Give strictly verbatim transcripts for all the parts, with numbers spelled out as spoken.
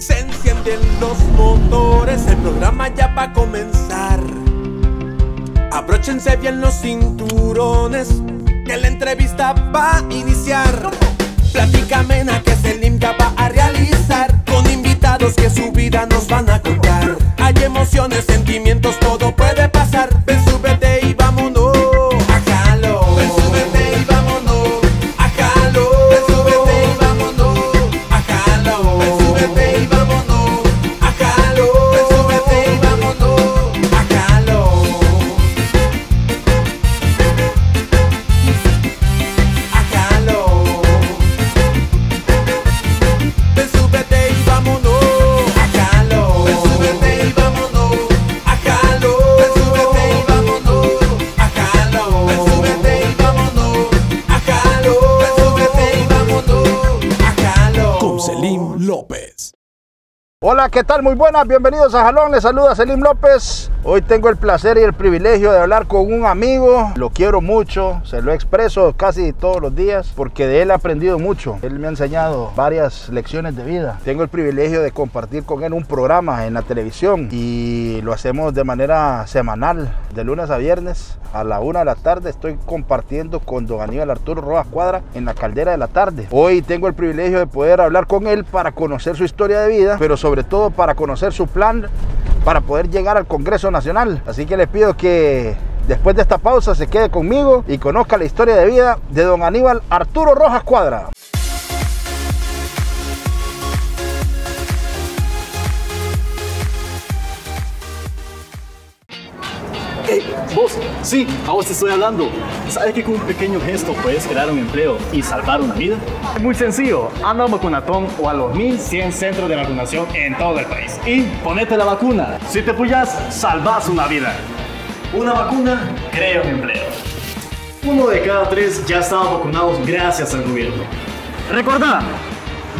Se encienden los motores, el programa ya va a comenzar. Abróchense bien los cinturones, que la entrevista va a iniciar. Plática amena que Selim ya va a realizar, con invitados que su vida nos van a contar. Hay emociones, sentimientos, todo puede pasar. Ven, súbete y vámonos a Jalón. Ven, súbete y vámonos a Jalón. Ven, súbete y vámonos a Jalón. Ven, súbete y vámonos a Jalón. Ven, súbete y vámonos a Jalón. A Jalón. Ven, súbete y vámonos. Hola, ¿qué tal? Muy buenas, bienvenidos a Jalón, les saluda Selim López. Hoy tengo el placer y el privilegio de hablar con un amigo, lo quiero mucho, se lo expreso casi todos los días porque de él he aprendido mucho, él me ha enseñado varias lecciones de vida. Tengo el privilegio de compartir con él un programa en la televisión y lo hacemos de manera semanal, de lunes a viernes a la una de la tarde. Estoy compartiendo con don Aníbal Arturo Rojas Cuadra en la Caldera de la Tarde. Hoy tengo el privilegio de poder hablar con él para conocer su historia de vida, pero sobre sobre todo para conocer su plan para poder llegar al Congreso Nacional. Así que les pido que después de esta pausa se quede conmigo y conozca la historia de vida de don Aníbal Arturo Rojas Cuadra. ¿Vos? Sí, a vos te estoy hablando. ¿Sabes que con un pequeño gesto puedes crear un empleo y salvar una vida? Es muy sencillo. Anda a un vacunatón o a los mil cien centros de vacunación en todo el país y ponete la vacuna. Si te apoyas, salvas una vida. Una vacuna crea un empleo. Uno de cada tres ya estaban vacunados gracias al gobierno. Recordá,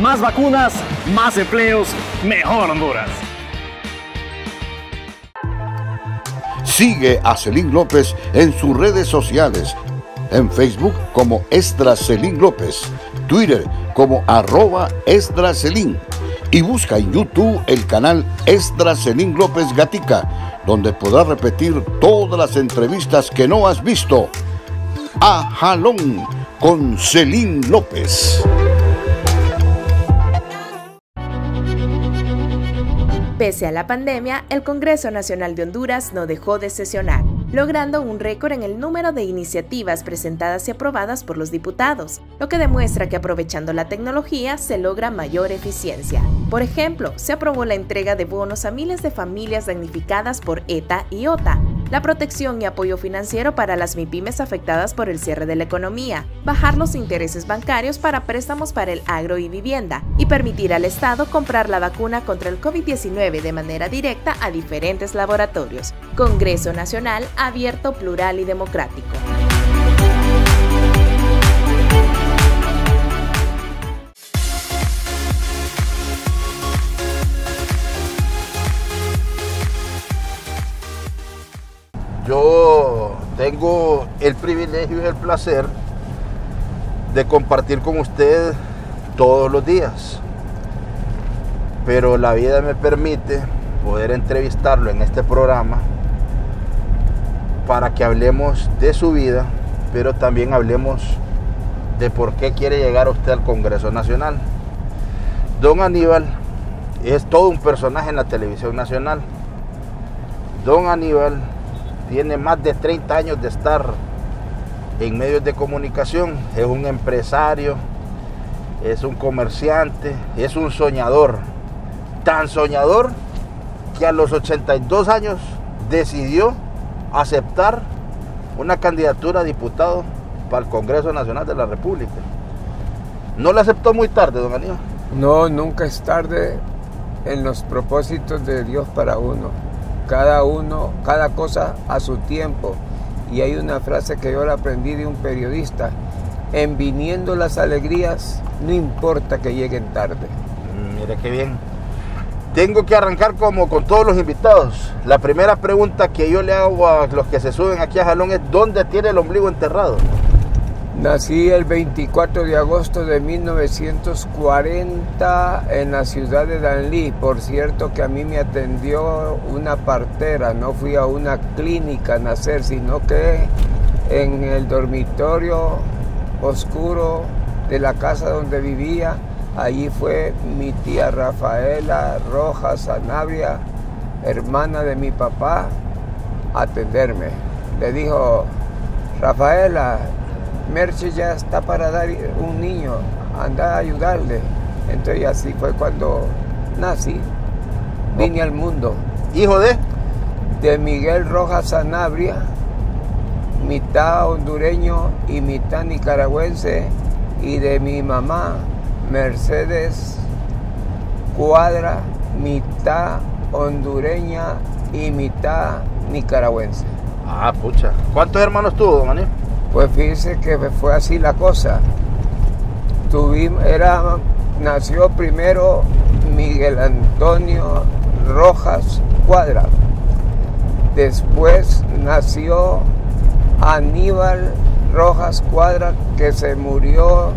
más vacunas, más empleos, mejor Honduras. Sigue a Selim López en sus redes sociales, en Facebook como Esdras Selim López, Twitter como arroba Esdras Selim y busca en YouTube el canal Esdras Selim López Gatica, donde podrás repetir todas las entrevistas que no has visto. A Jalón con Selim López. Pese a la pandemia, el Congreso Nacional de Honduras no dejó de sesionar, logrando un récord en el número de iniciativas presentadas y aprobadas por los diputados, lo que demuestra que aprovechando la tecnología se logra mayor eficiencia. Por ejemplo, se aprobó la entrega de bonos a miles de familias damnificadas por ETA y OTA, la protección y apoyo financiero para las MIPYMES afectadas por el cierre de la economía, bajar los intereses bancarios para préstamos para el agro y vivienda, y permitir al Estado comprar la vacuna contra el COVID diecinueve de manera directa a diferentes laboratorios. Congreso Nacional abierto, plural y democrático. Yo tengo el privilegio y el placer de compartir con usted todos los días, pero la vida me permite poder entrevistarlo en este programa para que hablemos de su vida, pero también hablemos de por qué quiere llegar usted al Congreso Nacional. Don Aníbal es todo un personaje en la televisión nacional. Don Aníbal tiene más de treinta años de estar en medios de comunicación, es un empresario, es un comerciante, es un soñador, tan soñador que a los ochenta y dos años decidió aceptar una candidatura a diputado para el Congreso Nacional de la República. ¿No la aceptó muy tarde, don Aníbal? No, nunca es tarde en los propósitos de Dios para uno. Cada uno, cada cosa a su tiempo. Y hay una frase que yo la aprendí de un periodista: en viniendo las alegrías, no importa que lleguen tarde. Mira qué bien. Tengo que arrancar como con todos los invitados. La primera pregunta que yo le hago a los que se suben aquí a Jalón es: ¿dónde tiene el ombligo enterrado? Nací el veinticuatro de agosto de mil novecientos cuarenta en la ciudad de Danlí. Por cierto que a mí me atendió una partera, no fui a una clínica a nacer, sino que en el dormitorio oscuro de la casa donde vivía, allí fue mi tía Rafaela Rojas Anabria, hermana de mi papá, a atenderme. Le dijo, Rafaela, Merche ya está para dar un niño, anda a ayudarle. Entonces así fue cuando nací, vine al mundo. ¿Hijo de? De Miguel Rojas Sanabria, mitad hondureño y mitad nicaragüense, y de mi mamá, Mercedes Cuadra, mitad hondureña y mitad nicaragüense. Ah, pucha. ¿Cuántos hermanos tuvo, don Manuel? Pues fíjese que fue así la cosa. Tuvimos, era, nació primero Miguel Antonio Rojas Cuadra. Después nació Aníbal Rojas Cuadra, que se murió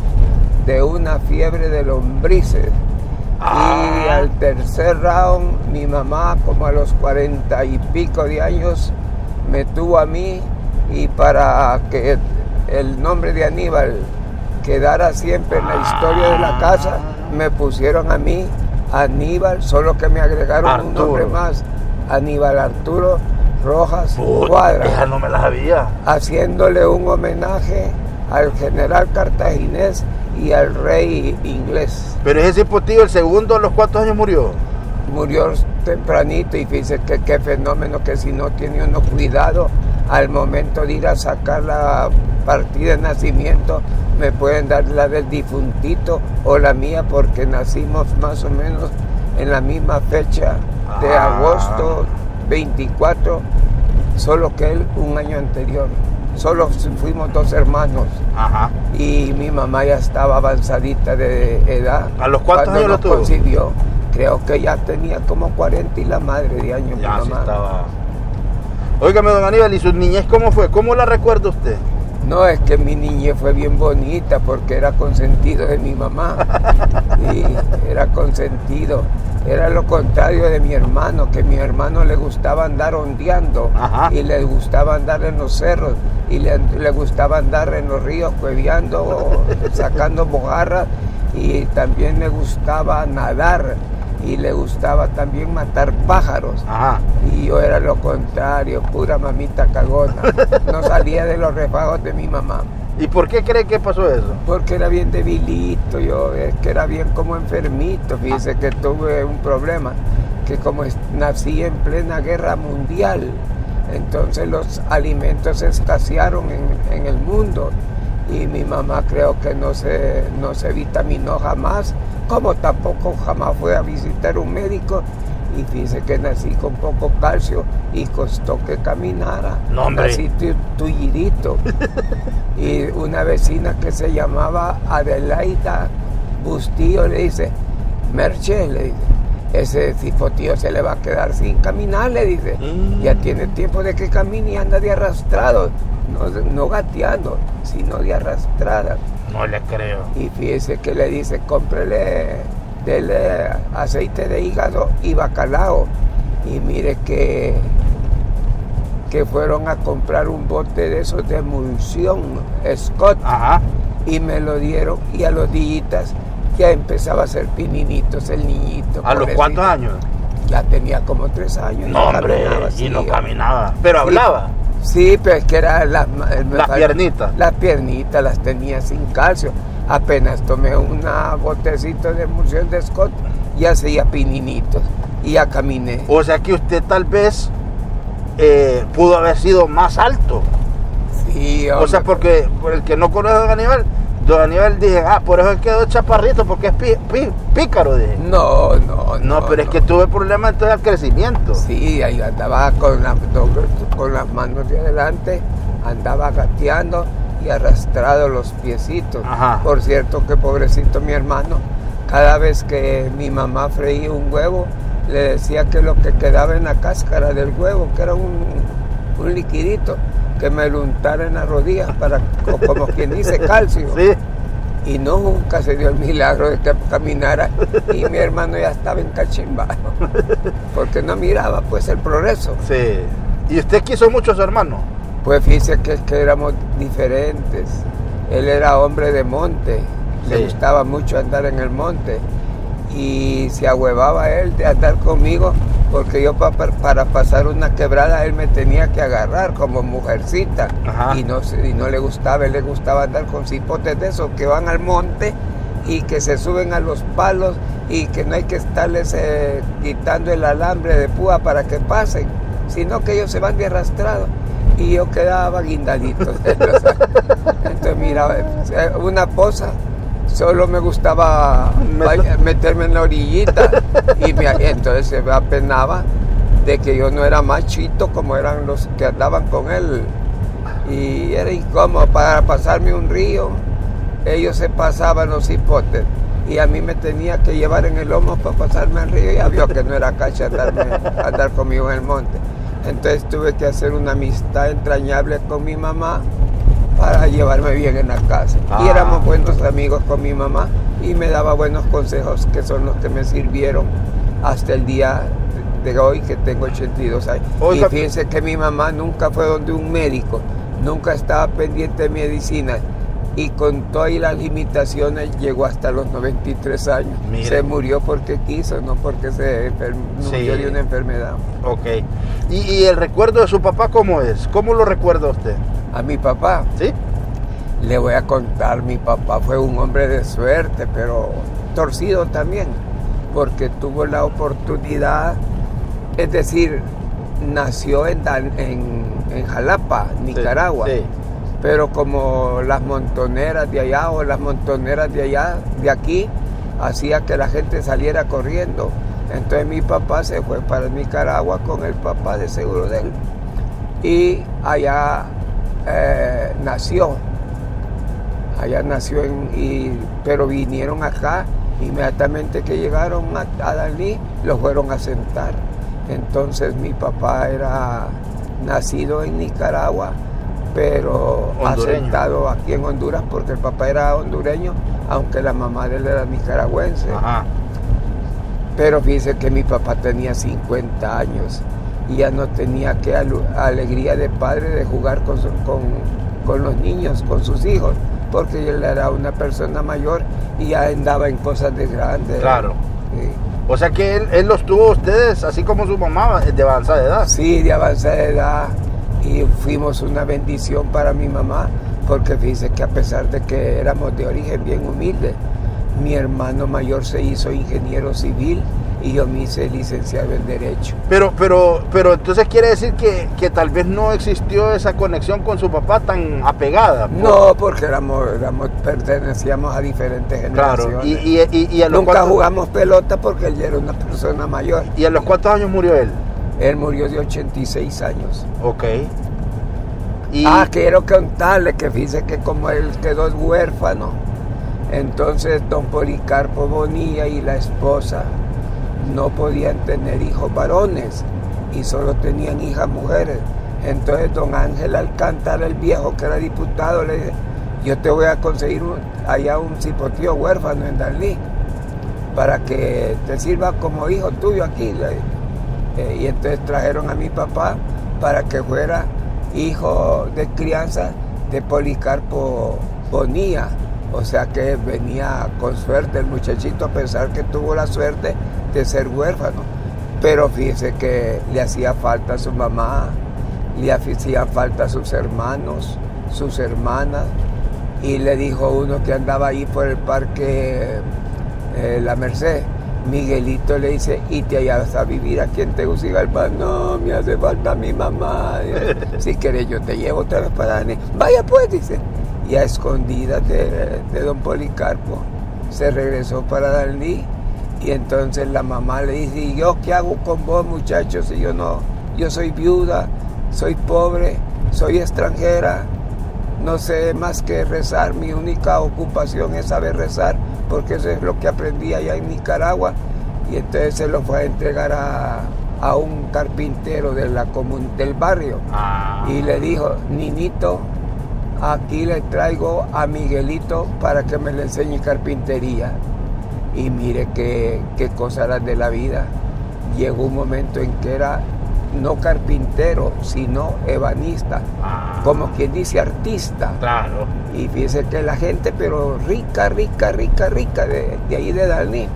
de una fiebre de lombrices. Ah. Y al tercer round, mi mamá, como a los cuarenta y pico de años, me tuvo a mí. Y para que el nombre de Aníbal quedara siempre en la historia de la casa, me pusieron a mí Aníbal, solo que me agregaron Arturo. Un nombre más, Aníbal Arturo Rojas Puta, Cuadra. Esa no me la sabía. Haciéndole un homenaje al general cartaginés y al rey inglés. Pero ese tipo, tío, el segundo, ¿a los cuántos años murió? Murió tempranito, y fíjese que qué fenómeno, que si no tiene uno cuidado al momento de ir a sacar la partida de nacimiento, me pueden dar la del difuntito o la mía, porque nacimos más o menos en la misma fecha de ah. agosto veinticuatro, solo que él un año anterior. Solo fuimos dos hermanos. Ajá. Y mi mamá ya estaba avanzadita de edad. ¿A los cuántos años lo tuvo? Concibió. Creo que ya tenía como cuarenta y la madre de años. Ya mi mamá. Estaba... Óigame, don Aníbal, ¿y su niñez cómo fue? ¿Cómo la recuerda usted? No, es que mi niñez fue bien bonita porque era consentido de mi mamá. Sí, era consentido. Era lo contrario de mi hermano, que a mi hermano le gustaba andar ondeando. Ajá. Y le gustaba andar en los cerros y le, le gustaba andar en los ríos cueveando o sacando mojarras, y también le gustaba nadar. Y le gustaba también matar pájaros. Ajá. Y yo era lo contrario, pura mamita cagona. No salía de los refajos de mi mamá. ¿Y por qué cree que pasó eso? Porque era bien debilito, yo es que era bien como enfermito. Fíjese que tuve un problema, que como nací en plena guerra mundial, entonces los alimentos escasearon en, en el mundo. Y mi mamá creo que no se, no se vitaminó jamás, como tampoco jamás fue a visitar un médico. Y fíjese que nací con poco calcio y costó que caminara. No, hombre. Nací tullidito. Y una vecina que se llamaba Adelaida Bustillo le dice, Merche, le dice, ese tipo tío se le va a quedar sin caminar, le dice. Mm. Ya tiene tiempo de que camine y anda de arrastrado. No, no gateando, sino de arrastrada. No le creo. Y fíjese que le dice, cómprele, dele aceite de hígado y bacalao. Y mire que, que fueron a comprar un bote de esos de emulsión, Scott. Ajá. Y me lo dieron, y a los días ya empezaba a ser pininitos el niñito. ¿A los cuántos años? Ya tenía como tres años. No, no hombre, caminaba, y no caminaba. Pero hablaba. Y, sí, pero es que eran las... Las piernitas. Las piernitas las tenía sin calcio. Apenas tomé un botecito de emulsión de Scott y hacía pininitos. Y ya caminé. O sea que usted tal vez eh, pudo haber sido más alto. Sí, hombre. O sea, porque por el que no conoce a don Aníbal, don Aníbal dije, ah, por eso quedó chaparrito, porque es pi, pi, pícaro, dije. No, no, no. No, pero no. Es que tuve problemas entonces al crecimiento. Sí, ahí andaba con, la, con las manos de adelante, andaba gateando y arrastrado los piecitos. Ajá. Por cierto que pobrecito mi hermano, cada vez que mi mamá freía un huevo, le decía que lo que quedaba en la cáscara del huevo, que era un, un liquidito, que me lo untara en las rodillas para, como quien dice, calcio. Sí. Y nunca se dio el milagro de que caminara y mi hermano ya estaba encachimbado, porque no miraba pues el progreso. Sí. ¿Y usted quiso mucho a su hermano? Pues fíjese que, que éramos diferentes. Él era hombre de monte, sí, le gustaba mucho andar en el monte y se ahuevaba él de andar conmigo porque yo pa, pa, para pasar una quebrada él me tenía que agarrar como mujercita. Ajá. Y no, y no le gustaba, él le gustaba andar con cipotes de esos que van al monte y que se suben a los palos y que no hay que estarles eh, quitando el alambre de púa para que pasen, sino que ellos se van de arrastrado. Y yo quedaba guindadito. Entonces, mira, una cosa, solo me gustaba meterme en la orillita. Y me, entonces se me apenaba de que yo no era machito como eran los que andaban con él. Y era incómodo para pasarme un río. Ellos se pasaban los hipotes. Y a mí me tenía que llevar en el lomo para pasarme al río. Y ya vio que no era cacha andarme, andar conmigo en el monte. Entonces tuve que hacer una amistad entrañable con mi mamá para llevarme bien en la casa. Ah, y éramos buenos amigos con mi mamá y me daba buenos consejos que son los que me sirvieron hasta el día de hoy que tengo ochenta y dos años. Y fíjense que mi mamá nunca fue donde un médico, nunca estaba pendiente de medicina y con todas las limitaciones llegó hasta los noventa y tres años. Miren. Se murió porque quiso, no porque se murió, sí, de una enfermedad. Ok. ¿Y, ¿Y el recuerdo de su papá cómo es? ¿Cómo lo recuerda usted? ¿A mi papá? Sí. Le voy a contar, mi papá fue un hombre de suerte, pero torcido también, porque tuvo la oportunidad, es decir, nació en, en, en Jalapa, Nicaragua. Sí, sí. Pero como las montoneras de allá o las montoneras de allá, de aquí, hacía que la gente saliera corriendo. Entonces mi papá se fue para Nicaragua con el papá de seguro de él. Y allá eh, nació, allá nació, en, y, pero vinieron acá, inmediatamente que llegaron a, a Danlí, los fueron a sentar. Entonces mi papá era nacido en Nicaragua, pero asentado aquí en Honduras, porque el papá era hondureño, aunque la mamá de él era nicaragüense. Ajá. Pero fíjense que mi papá tenía cincuenta años y ya no tenía aquella alegría de padre de jugar con, su, con, con los niños, con sus hijos, porque él era una persona mayor y ya andaba en cosas de grandes. Claro. Sí. O sea que él, él los tuvo a ustedes, así como su mamá, de avanzada edad. Sí, de avanzada edad. Y fuimos una bendición para mi mamá, porque fíjese que a pesar de que éramos de origen bien humilde, mi hermano mayor se hizo ingeniero civil y yo me hice licenciado en Derecho. Pero, pero, pero entonces quiere decir que, que tal vez no existió esa conexión con su papá tan apegada. ¿Por? No, porque éramos, éramos, pertenecíamos a diferentes generaciones. Claro. Y, y, y, y a los Nunca cuántos... jugamos pelota porque él era una persona mayor. ¿Y a los cuántos años murió él? Él murió de ochenta y seis años. Ok. Y... Ah, quiero contarle que fíjese que como él quedó huérfano, entonces don Policarpo Bonilla y la esposa no podían tener hijos varones y solo tenían hijas mujeres. Entonces don Ángel Alcántara, el viejo que era diputado, le dice, yo te voy a conseguir un, allá un cipotío huérfano en Danlí para que te sirva como hijo tuyo aquí. Le dice. Eh, y entonces trajeron a mi papá para que fuera hijo de crianza de Policarpo Bonilla, o sea que venía con suerte el muchachito a pesar que tuvo la suerte de ser huérfano, pero fíjese que le hacía falta a su mamá, le hacía falta a sus hermanos, sus hermanas, y le dijo uno que andaba ahí por el parque eh, La Merced, Miguelito, le dice, y te hallas a vivir aquí en Tegucigalpa. No, me hace falta mi mamá. Si querés yo te llevo otra vez para Danlí. Vaya pues, dice. Y a escondidas de, de don Policarpo se regresó para Danlí. Y entonces la mamá le dice, ¿y yo qué hago con vos, muchachos? Y yo no, yo soy viuda, soy pobre, soy extranjera. No sé más que rezar, mi única ocupación es saber rezar, porque eso es lo que aprendí allá en Nicaragua. Y entonces se lo fue a entregar a, a un carpintero de la comun del barrio. Ah. Y le dijo, Ninito, aquí le traigo a Miguelito para que me le enseñe carpintería. Y mire qué, qué cosas las de la vida. Llegó un momento en que era no carpintero, sino ebanista. Ah. Como quien dice artista. Claro. Y fíjese que la gente, pero rica, rica, rica, rica, de, de ahí de Danlí.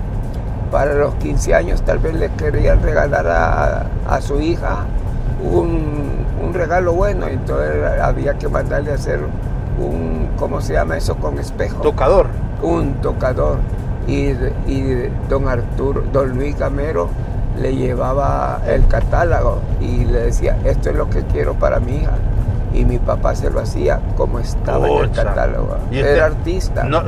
Para los quince años tal vez le querían regalar a, a su hija un, un regalo bueno, entonces había que mandarle a hacer un, ¿cómo se llama eso? Con espejo. Tocador. Un tocador. Y, y don Arturo, don Luis Gamero le llevaba el catálogo y le decía, esto es lo que quiero para mi hija. Y mi papá se lo hacía como estaba Ocha. En el catálogo. ¿Y usted, era artista? No,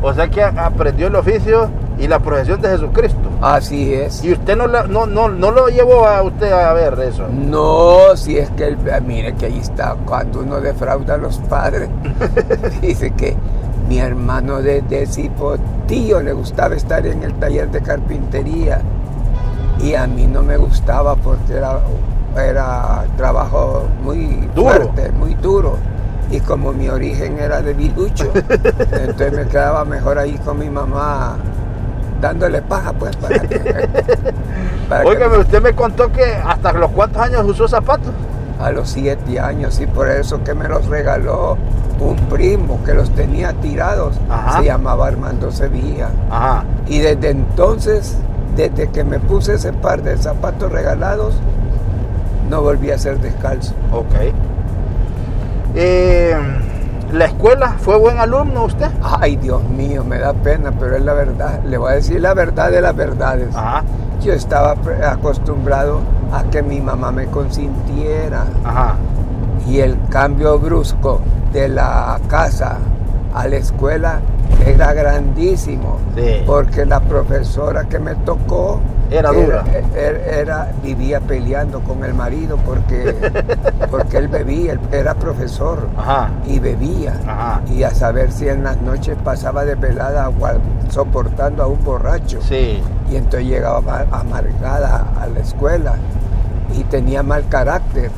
o sea que aprendió el oficio y la profesión de Jesucristo. Así es. ¿Y usted no, la, no, no, no lo llevó a usted a ver eso? No, si es que, el, mire que ahí está, cuando uno defrauda a los padres. Dice que mi hermano desde Cipotillo le gustaba estar en el taller de carpintería y a mí no me gustaba porque era... era trabajo muy duro. Fuerte, muy duro, y como mi origen era de virucho, entonces me quedaba mejor ahí con mi mamá dándole paja, pues, para que... para Óigame, que... usted me contó que hasta los cuántos años usó zapatos. A los siete años, y por eso que me los regaló un primo que los tenía tirados. Ajá. Se llamaba Armando Sevilla. Ajá. Y desde entonces, desde que me puse ese par de zapatos regalados, no volví a ser descalzo. Ok. Eh, ¿La escuela? ¿Fue buen alumno usted? Ay, Dios mío, me da pena, pero es la verdad. Le voy a decir la verdad de las verdades. Ajá. Yo estaba acostumbrado a que mi mamá me consintiera. Ajá. Y el cambio brusco de la casa a la escuela era grandísimo. Sí. Porque la profesora que me tocó era dura. Era, era, vivía peleando con el marido porque, porque él bebía, él era profesor. Ajá. Y bebía. Ajá. Y a saber si en las noches pasaba desvelada soportando a un borracho. Sí. Y entonces llegaba amargada a la escuela y tenía mal carácter.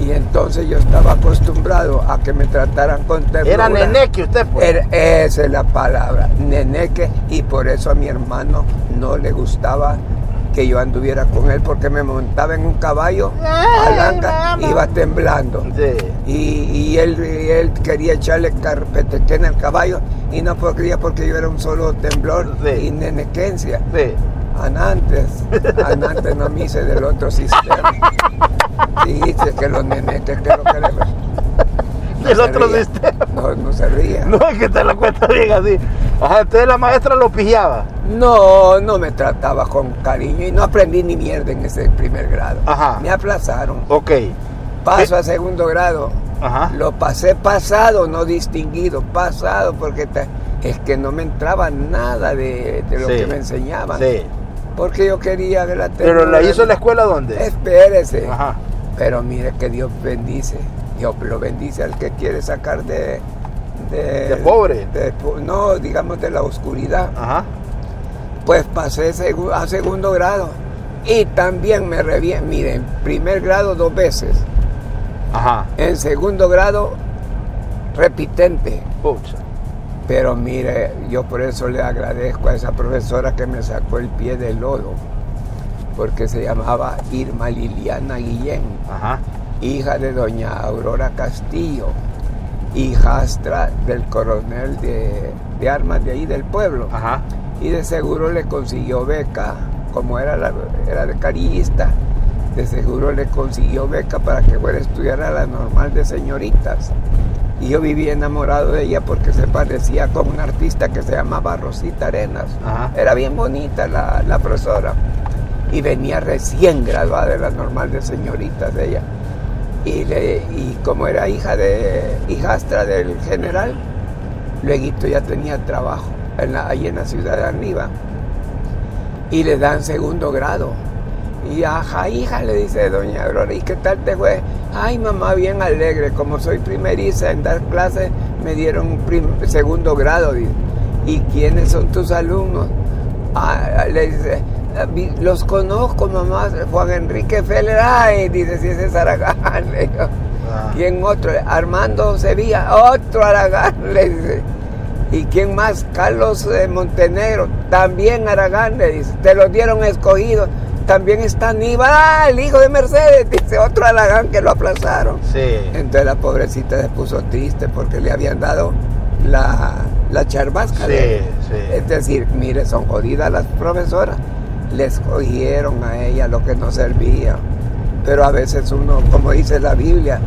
Y entonces yo estaba acostumbrado a que me trataran con ternura. Era neneque usted, pues. Era, esa es la palabra, neneque. Y por eso a mi hermano no le gustaba que yo anduviera con él, porque me montaba en un caballo, palanca, iba temblando. Sí. Y, y, él, y él quería echarle carpetequén al caballo y no podía porque yo era un solo temblor. Sí. Y nenequencia. Sí. Anantes, anantes no me hice del otro sistema. Sí, es que los neneques, que lo que le... no el otro ría. Sistema. No, no se ría. No, es que te lo cuento bien así. Ajá, entonces la maestra lo pillaba. No, no me trataba con cariño y no aprendí ni mierda en ese primer grado. Ajá. Me aplazaron. Ok. Paso ¿Eh? a segundo grado. Ajá. Lo pasé pasado, no distinguido, pasado, porque te... es que no me entraba nada de, de lo sí. que me enseñaban. Sí. Porque yo quería ver la tele. ¿Pero la hizo en la escuela dónde? Espérese. Ajá. Pero mire que Dios bendice. Dios lo bendice al que quiere sacar de... De, de pobre. De, no, digamos de la oscuridad. Ajá. Pues pasé a segundo grado. Y también me revié. Mire, en primer grado dos veces. Ajá. En segundo grado, repitente. Pucha. Pero mire, yo por eso le agradezco a esa profesora que me sacó el pie del lodo, porque se llamaba Irma Liliana Guillén. Ajá. Hija de doña Aurora Castillo, hijastra del coronel de, de armas de ahí del pueblo. Ajá. Y de seguro le consiguió beca, como era, la, era de carillista, de seguro le consiguió beca para que fuera a estudiar a la normal de señoritas. Y yo vivía enamorado de ella porque se parecía con una artista que se llamaba Rosita Arenas. Ajá. Era bien bonita la, la profesora. Y venía recién graduada de la normal de señoritas de ella. Y, le, y como era hija de hijastra del general, luego ya tenía trabajo en la, ahí en la ciudad de arriba. Y le dan segundo grado. Y ajá, hija, le dice doña Aurora, ¿y qué tal te fue? Ay, mamá, bien alegre, como soy primeriza en dar clases, me dieron segundo grado. Dice. ¿Y quiénes son tus alumnos? Ah, le dice, los conozco, mamá, Juan Enrique Feller, ay, dice, si ese es Aragán, le digo. Ah. ¿Quién otro? Armando Sevilla, otro Aragán, le dice. ¿Y quién más? Carlos de Montenegro, también Aragán, le dice. Te lo dieron escogido. También está Aníbal, ah, el hijo de Mercedes, dice, otro Aragán que lo aplazaron. Sí. Entonces la pobrecita se puso triste porque le habían dado la, la charbasca. Sí, de, sí. Es decir, mire, son jodidas las profesoras. Les cogieron a ella lo que no servía. Pero a veces uno, como dice la Biblia,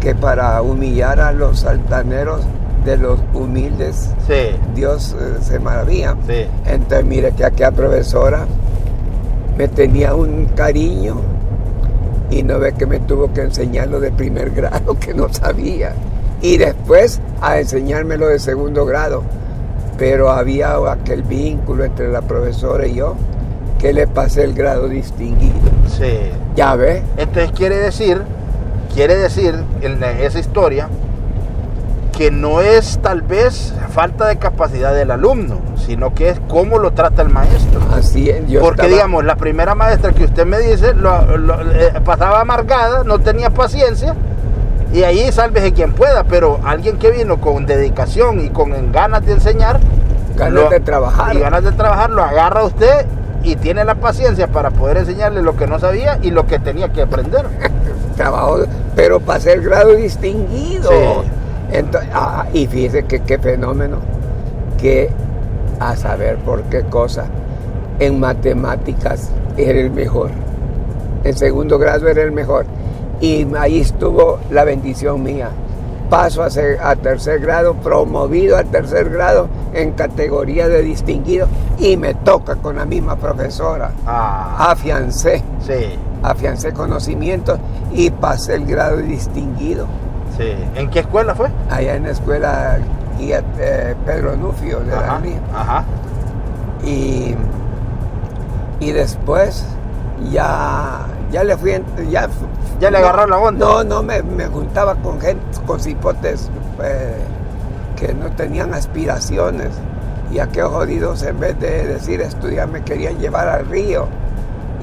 que para humillar a los altaneros de los humildes, sí, Dios eh, se maravilla. Sí. Entonces mire que aquella profesora me tenía un cariño y no ve que me tuvo que enseñar lo de primer grado que no sabía y después a enseñarme lo de segundo grado, pero había aquel vínculo entre la profesora y yo que le pasé el grado distinguido. Sí. ¿Ya ves? Entonces quiere decir, quiere decir en esa historia que no es tal vez falta de capacidad del alumno, sino que es cómo lo trata el maestro. Así es. Yo Porque estaba... digamos, la primera maestra que usted me dice lo, lo, eh, pasaba amargada, no tenía paciencia, y ahí sálvese quien pueda, pero alguien que vino con dedicación y con ganas de enseñar, ganas lo, de trabajar, y ganas de trabajar, lo agarra usted y tiene la paciencia para poder enseñarle lo que no sabía y lo que tenía que aprender. Trabajo, pero para ser grado distinguido. Sí. Entonces, ah, y fíjese que qué fenómeno, que a saber por qué cosa, en matemáticas era el mejor, en segundo grado era el mejor, y ahí estuvo la bendición mía. Paso a, ser, a tercer grado, promovido a tercer grado en categoría de distinguido, y me toca con la misma profesora. Ah, afiancé, sí. afiancé conocimientos y pasé el grado distinguido. Sí. ¿En qué escuela fue? Allá en la escuela guía, eh, Pedro Nufio de Danlí. Ajá. Y, y después ya, ya le fui, ya, ya le agarró la onda. No, no, me, me juntaba con gente, con cipotes eh, que no tenían aspiraciones y aquellos jodidos en vez de decir estudiar me querían llevar al río.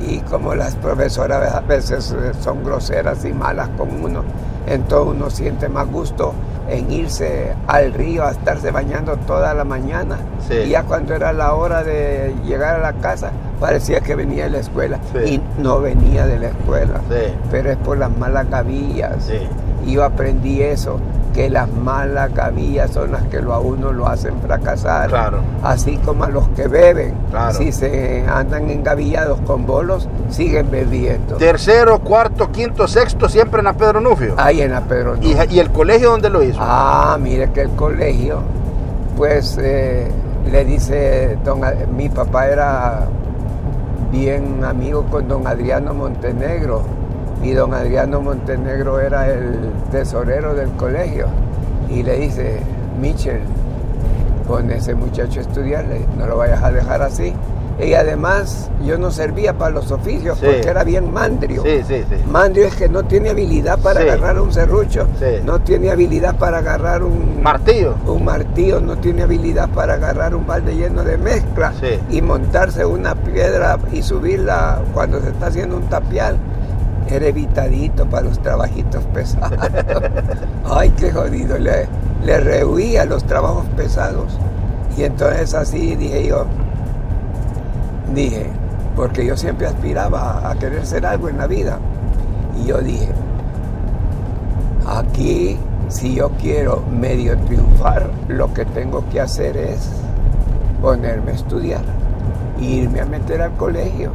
Y como las profesoras a veces son groseras y malas con uno, entonces uno siente más gusto en irse al río a estarse bañando toda la mañana. Sí. Y ya cuando era la hora de llegar a la casa, parecía que venía de la escuela. Sí. Y no venía de la escuela. Sí. Pero es por las malas gavillas. Sí. Y yo aprendí eso, que las malas gavillas son las que lo, a uno lo hacen fracasar. Claro. Así como a los que beben. Claro. Si se andan engavillados con bolos, siguen bebiendo. Tercero, cuarto, quinto, sexto, siempre en la Pedro Nufio. Ahí en la Pedro Nufio. ¿Y, y el colegio dónde lo hizo? Ah, mire que el colegio, pues eh, le dice, don, mi papá era bien amigo con don Adriano Montenegro. Y don Adriano Montenegro era el tesorero del colegio. Y le dice, Michel, pon ese muchacho a estudiar, no lo vayas a dejar así. Y además, yo no servía para los oficios, sí, porque era bien mandrio. Sí, sí, sí. Mandrio es que no tiene habilidad para, sí, agarrar un serrucho, sí, no tiene habilidad para agarrar un martillo, un martillo, no tiene habilidad para agarrar un balde lleno de mezcla, sí, y montarse una piedra y subirla cuando se está haciendo un tapial. Era evitadito para los trabajitos pesados. Ay, qué jodido, le, le rehuía los trabajos pesados. Y entonces así dije yo, dije, porque yo siempre aspiraba a querer ser algo en la vida. Y yo dije, aquí si yo quiero medio triunfar, lo que tengo que hacer es ponerme a estudiar, irme a meter al colegio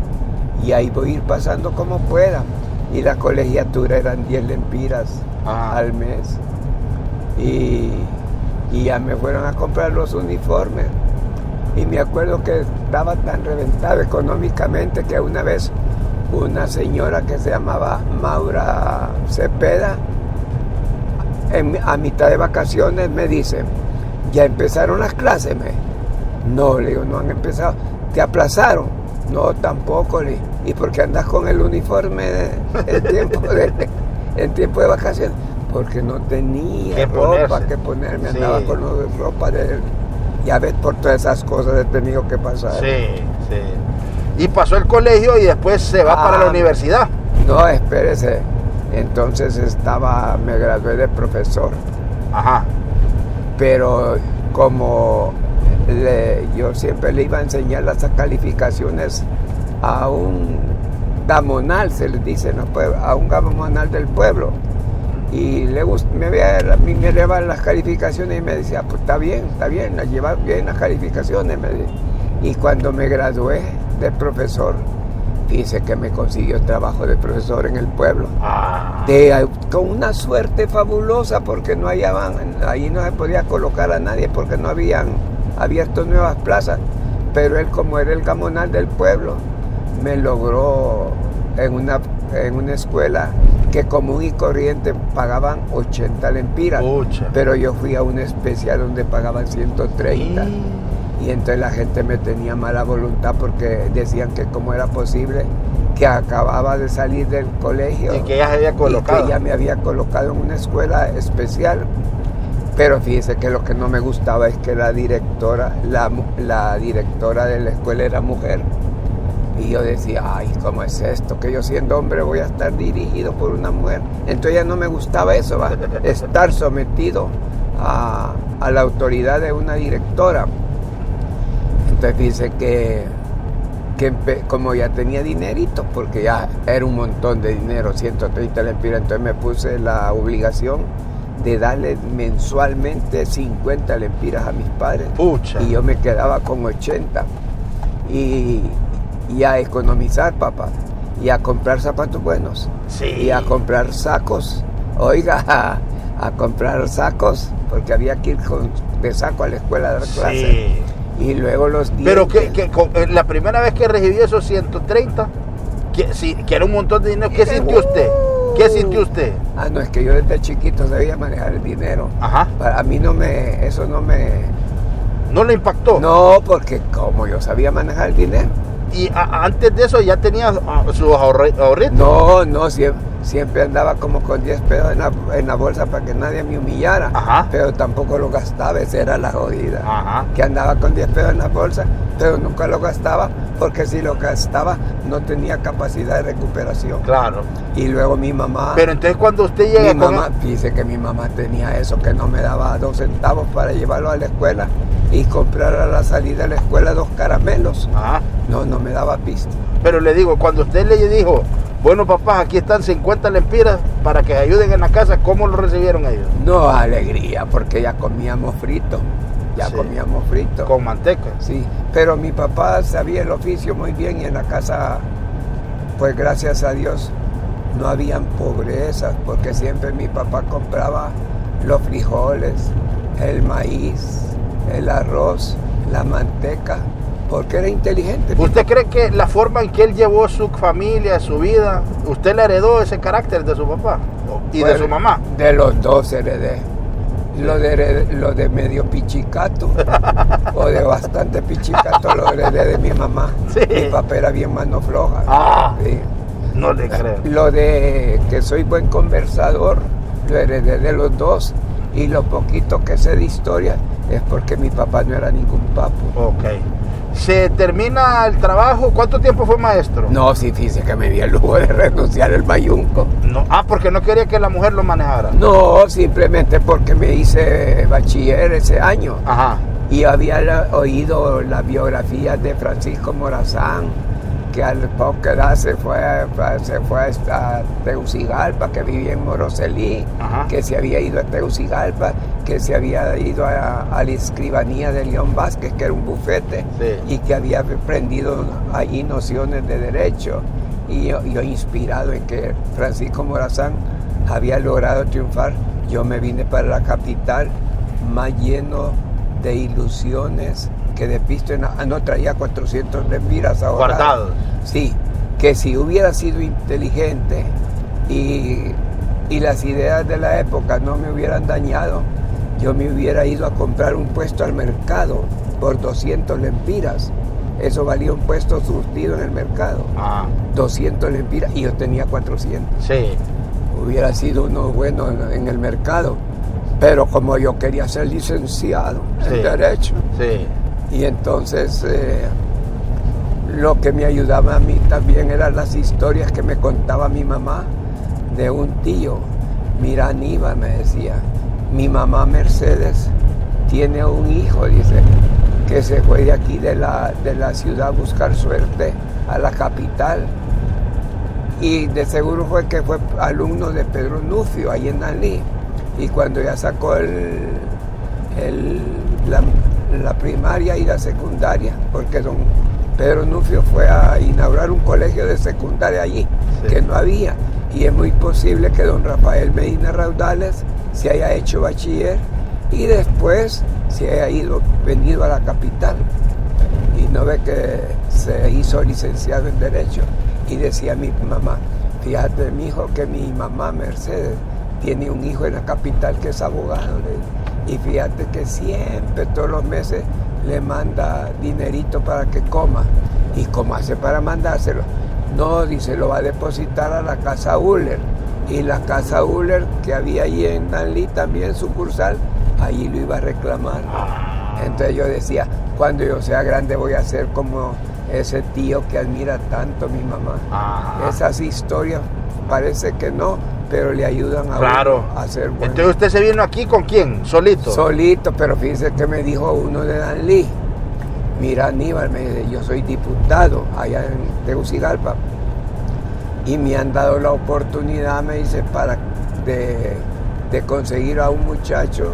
y ahí voy a ir pasando como pueda. Y la colegiatura eran diez lempiras ah. al mes. Y, y ya me fueron a comprar los uniformes. Y me acuerdo que estaba tan reventado económicamente que una vez una señora que se llamaba Maura Cepeda, en, a mitad de vacaciones me dice, ¿ya empezaron las clases? Me? No, le digo, no han empezado. ¿Te aplazaron? No, tampoco, le digo. ¿Y por qué andas con el uniforme en tiempo de, en tiempo de vacaciones? Porque no tenía que ropa ponerse. que ponerme, sí. andaba con los, ropa de... Ya ves, por todas esas cosas he tenido que pasar. Sí, sí. y pasó el colegio y después se va ah, para la universidad. No, espérese. Entonces estaba, me gradué de profesor. Ajá. Pero como le, yo siempre le iba a enseñar las calificaciones a un gamonal, se les dice, ¿no? A un gamonal del pueblo. Y le gust, me veía, a mí me llevaban las calificaciones y me decía, pues está bien, está bien, las llevas bien las calificaciones. Me decía. Y cuando me gradué de profesor, dice que me consiguió trabajo de profesor en el pueblo. Ah. De, con una suerte fabulosa, porque no hallaban, ahí no se podía colocar a nadie porque no habían abierto nuevas plazas. Pero él, como era el gamonal del pueblo, me logró en una, en una escuela que común y corriente pagaban ochenta lempiras. Ocha. Pero yo fui a una especial donde pagaban ciento treinta. Y... Y entonces la gente me tenía mala voluntad porque decían que cómo era posible que acababa de salir del colegio. Y que ya se había colocado. Y que ya me había colocado en una escuela especial. Pero fíjese que lo que no me gustaba es que la directora, la, la directora de la escuela era mujer. Y yo decía, ay, ¿cómo es esto? Que yo siendo hombre voy a estar dirigido por una mujer. Entonces ya no me gustaba eso, ¿va? Estar sometido a, a la autoridad de una directora. Entonces dice que, que como ya tenía dinerito, porque ya era un montón de dinero, ciento treinta lempiras, entonces me puse la obligación de darle mensualmente cincuenta lempiras a mis padres. Pucha. Y yo me quedaba con ochenta. Y, y a economizar, papá, y a comprar zapatos buenos, sí. Y a comprar sacos, oiga, a, a comprar sacos, porque había que ir con, de saco a la escuela a dar clases. Sí. Y luego los dientes. Pero que, que la primera vez que recibí esos ciento treinta, que, si, que era un montón de dinero, ¿qué sintió usted? ¿Qué sintió usted? Ah, no, es que yo desde chiquito sabía manejar el dinero. Ajá. Para, a mí no me, eso no me... ¿No le impactó? No, porque como yo sabía manejar el dinero. ¿Y a, antes de eso ya tenía sus ahorritos? No, no, siempre, siempre andaba como con diez pesos en la, en la bolsa para que nadie me humillara. Ajá. Pero tampoco lo gastaba, esa era la jodida. Ajá. Que andaba con diez pesos en la bolsa, pero nunca lo gastaba, porque si lo gastaba no tenía capacidad de recuperación. Claro. Y luego mi mamá... Pero entonces cuando usted llega... Mi mamá el... dice que mi mamá tenía eso, que no me daba dos centavos para llevarlo a la escuela y comprar a la salida de la escuela dos caramelos. Ajá. No, no me daba pista. Pero le digo, cuando usted le dijo, bueno papá, aquí están cincuenta lempiras para que ayuden en la casa, ¿cómo lo recibieron ellos? No, alegría, porque ya comíamos frito, ya sí. comíamos frito. Con manteca. Sí, pero mi papá sabía el oficio muy bien y en la casa, pues gracias a Dios, no habían pobrezas, porque siempre mi papá compraba los frijoles, el maíz, el arroz, la manteca, porque era inteligente. ¿Usted cree que la forma en que él llevó su familia, su vida, usted le heredó ese carácter de su papá y bueno, de su mamá? De los dos heredé. Lo de, lo de medio pichicato o de bastante pichicato lo heredé de mi mamá. Sí. Mi papá era bien mano floja. Ah, sí. No le creo. Lo de que soy buen conversador lo heredé de los dos. Y lo poquito que sé de historia es porque mi papá no era ningún papo. Ok. ¿Se termina el trabajo? ¿Cuánto tiempo fue maestro? No, sí, dice que me di el lujo de renunciar al mayunco. No, ah, porque no quería que la mujer lo manejara. No, simplemente porque me hice bachiller ese año. Ajá. Y había la, oído las biografías de Francisco Morazán, que al poco que da se fue, se fue a Tegucigalpa, que vivía en Morocelí, ajá, que se había ido a Tegucigalpa, que se había ido a, a la escribanía de León Vázquez, que era un bufete, sí, y que había aprendido allí nociones de derecho. Y yo, yo inspirado en que Francisco Morazán había logrado triunfar, yo me vine para la capital más lleno de ilusiones que de pisto, no traía cuatrocientas lempiras ahora. Guardados. Sí, que si hubiera sido inteligente y, y las ideas de la época no me hubieran dañado, yo me hubiera ido a comprar un puesto al mercado por doscientas lempiras. Eso valía un puesto surtido en el mercado. Ah. doscientas lempiras y yo tenía cuatrocientas. Sí. Hubiera sido uno bueno en, en el mercado, pero como yo quería ser licenciado, sí, en Derecho. Sí. Y entonces eh, Lo que me ayudaba a mí también eran las historias que me contaba mi mamá de un tío. Mira, Aníbal, me decía, mi mamá Mercedes tiene un hijo, dice, que se fue de aquí de la, de la ciudad a buscar suerte a la capital. Y de seguro fue que fue alumno de Pedro Nufio, ahí en Danlí. Y cuando ya sacó el, el, la, la primaria y la secundaria, porque don Pedro Nufio fue a inaugurar un colegio de secundaria allí, sí, que no había. Y es muy posible que don Rafael Medina Raudales se haya hecho bachiller y después se haya ido, venido a la capital. Y no ve que se hizo licenciado en Derecho. Y decía mi mamá, fíjate, mi hijo, que mi mamá Mercedes tiene un hijo en la capital que es abogado. Y fíjate que siempre, todos los meses, le manda dinerito para que coma. ¿Y cómo hace para mandárselo? No, dice, lo va a depositar a la Casa Uller. Y la Casa Uller, que había allí en Danlí, también sucursal, allí lo iba a reclamar. Entonces yo decía, cuando yo sea grande voy a ser como ese tío que admira tanto a mi mamá. Ah. Esas historias parece que no, pero le ayudan a, claro, uno a ser bueno. Entonces usted se vino aquí ¿con quién? ¿Solito? Solito, pero fíjese que me dijo uno de Danlí. Mira, Aníbal, me dice, yo soy diputado allá en Tegucigalpa y me han dado la oportunidad, me dice, para de, de conseguir a un muchacho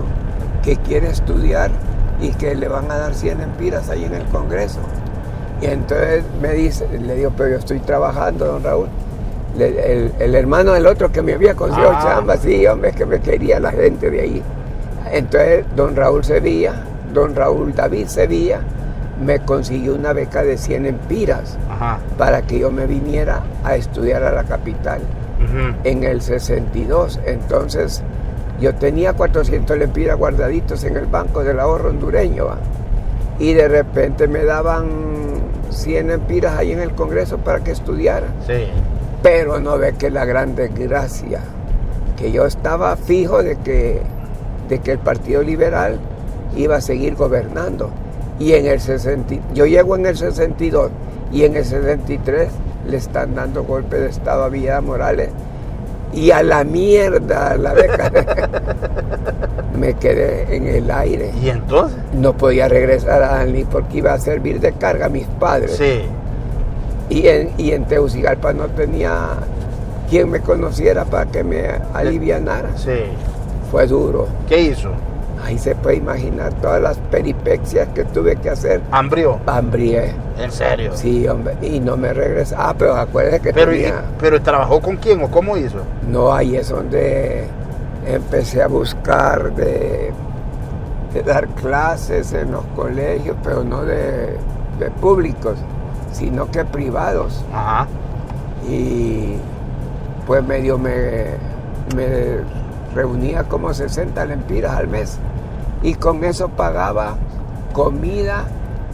que quiere estudiar y que le van a dar cien empiras ahí en el Congreso. Y entonces me dice, le digo, pero yo estoy trabajando, don Raúl. Le, el, el hermano del otro que me había conseguido ah. chamba, sí, hombre, es que me quería la gente de ahí. Entonces don Raúl Sevilla, don Raúl David Sevilla, me consiguió una beca de cien empiras Ajá. para que yo me viniera a estudiar a la capital uh-huh. en el sesenta y dos. Entonces yo tenía cuatrocientas lempiras guardaditos en el Banco del Ahorro hondureño, ¿va? Y de repente me daban cien empiras ahí en el Congreso para que estudiara. Sí. Pero no ve que la gran desgracia, que yo estaba fijo de que, de que el Partido Liberal iba a seguir gobernando. Y en el sesenta, yo llego en el sesenta y dos y en el sesenta y tres le están dando golpe de Estado a Villa Morales y a la mierda la beca. Me quedé en el aire. ¿Y entonces? No podía regresar a Danlí porque iba a servir de carga a mis padres. Sí. Y en, y en Tegucigalpa no tenía quien me conociera para que me alivianara. Sí. Fue duro. ¿Qué hizo? Ahí se puede imaginar todas las peripecias que tuve que hacer. ¿Hambrió? Hambrié. ¿En serio? Sí, hombre. Y no me regresé. Ah, pero acuérdese que pero, tenía... Y, ¿pero trabajó con quién o cómo hizo? No, ahí es donde empecé a buscar de, de dar clases en los colegios, pero no de, de públicos, sino que privados. Ajá. Y pues medio me... me reunía como sesenta lempiras al mes y con eso pagaba comida,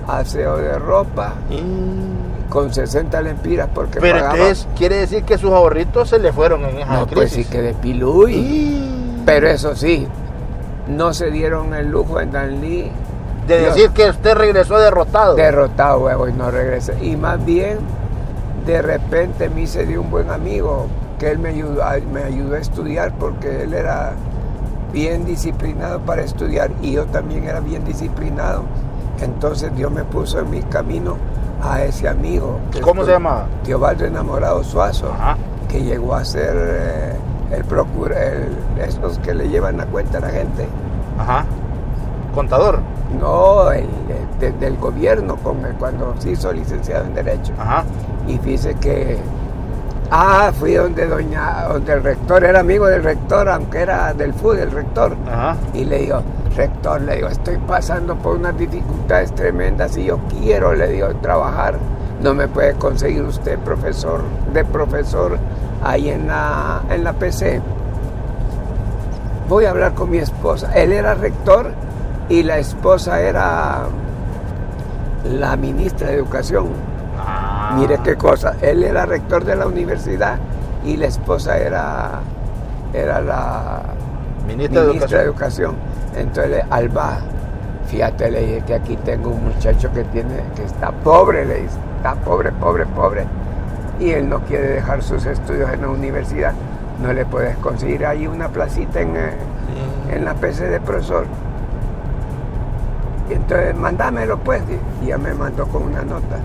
aseo de ropa mm. con sesenta lempiras porque pero pagaba. Entonces quiere decir que sus ahorritos se le fueron en esa no, crisis. Pues sí que de piluy. Mm. Pero eso sí, no se dieron el lujo en Danlí de Dios, decir que usted regresó derrotado. Derrotado, huevo, y no regresé. Y más bien, de repente me hice de un buen amigo, que él me ayudó, me ayudó a estudiar porque él era bien disciplinado para estudiar y yo también era bien disciplinado. Entonces Dios me puso en mi camino a ese amigo. ¿Cómo se llamaba? Teobaldo Enamorado Suazo, ajá, que llegó a ser eh, el procura, el, esos que le llevan la cuenta a la gente. Ajá. ¿Contador? No, el, el, de, del gobierno, con el, cuando se hizo licenciado en Derecho. Ajá. Y dice que... Ah, fui donde doña, donde el rector, era amigo del rector, aunque era del F U D, el rector. Ajá. Y le digo, rector, le digo, estoy pasando por unas dificultades tremendas y yo quiero, le digo, trabajar. No me puede conseguir usted profesor, de profesor ahí en la, en la P C. Voy a hablar con mi esposa. Él era rector y la esposa era la ministra de Educación. Mire qué cosa, él era rector de la universidad y la esposa era, era la ministra, ministra de, educación. de Educación. Entonces, Alba, fíjate, le dije que aquí tengo un muchacho que tiene, que está pobre, le dije, está pobre, pobre, pobre, y él no quiere dejar sus estudios en la universidad, no le puedes conseguir ahí una placita en, en la P C de profesor. Y entonces, mandámelo pues, y ya me mandó con una nota.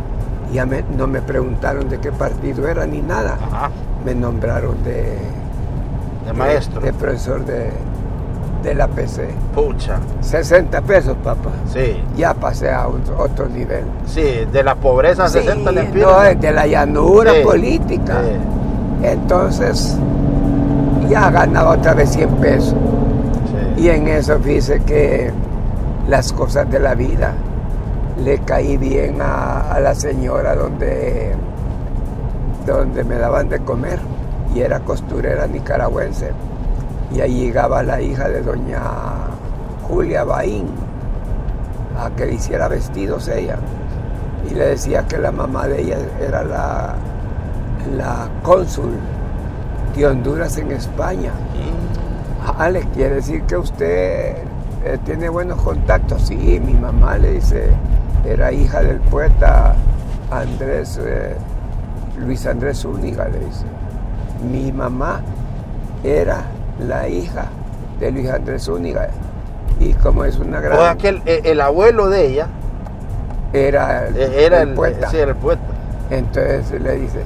Ya me, no me preguntaron de qué partido era ni nada. Ajá. Me nombraron de, de, de maestro, de profesor de, de la P C. Pucha. sesenta pesos, papá. Sí. Ya pasé a un, otro nivel. Sí, de la pobreza sí, sesenta le piden. No, es de la llanura sí. política. Sí. Entonces, ya ganaba otra vez cien pesos. Sí. Y en eso dice que las cosas de la vida. Le caí bien a, a la señora donde, donde me daban de comer, y era costurera nicaragüense, y ahí llegaba la hija de doña Julia Bahín a que le hiciera vestidos ella, y le decía que la mamá de ella era la, la cónsul de Honduras en España. Ale, ¿quiere decir que usted eh, tiene buenos contactos? Sí, mi mamá, le dice, era hija del poeta Andrés, eh, Luis Andrés Zúñiga, le dice. Mi mamá era la hija de Luis Andrés Zúñiga. Y como es una gran... O sea, que el, el abuelo de ella... Era el, era el, el poeta. Sí, era el poeta. Entonces le dice,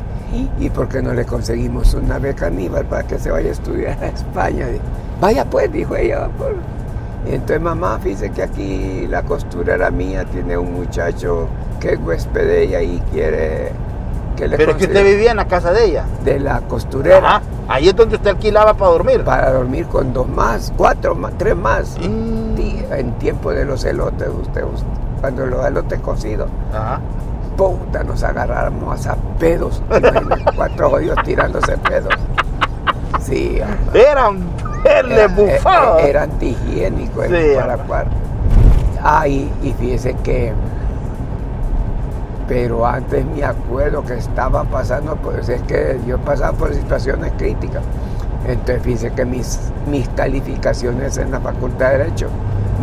¿y por qué no le conseguimos una beca a Aníbal para que se vaya a estudiar a España? Dice, vaya pues, dijo ella. Por... Entonces, mamá, fíjese que aquí la costurera mía tiene un muchacho que es huésped de ella y quiere que le... Pero es que usted vivía en la casa de ella. De la costurera. Ajá. Ahí es donde usted alquilaba para dormir. Para dormir con dos más, cuatro más, tres más. Mm. Sí, en tiempo de los elotes, usted, usted cuando los elotes cocidos. Ajá. Puta, nos agarramos a pedos. Cuatro jodidos tirándose pedos. Sí, mamá. Eran... Era, era, era antihigiénico el sí, para cual. Ah, y, y fíjese que, pero antes me acuerdo que estaba pasando, pues es que yo pasaba por situaciones críticas. Entonces fíjese que mis, mis calificaciones en la Facultad de Derecho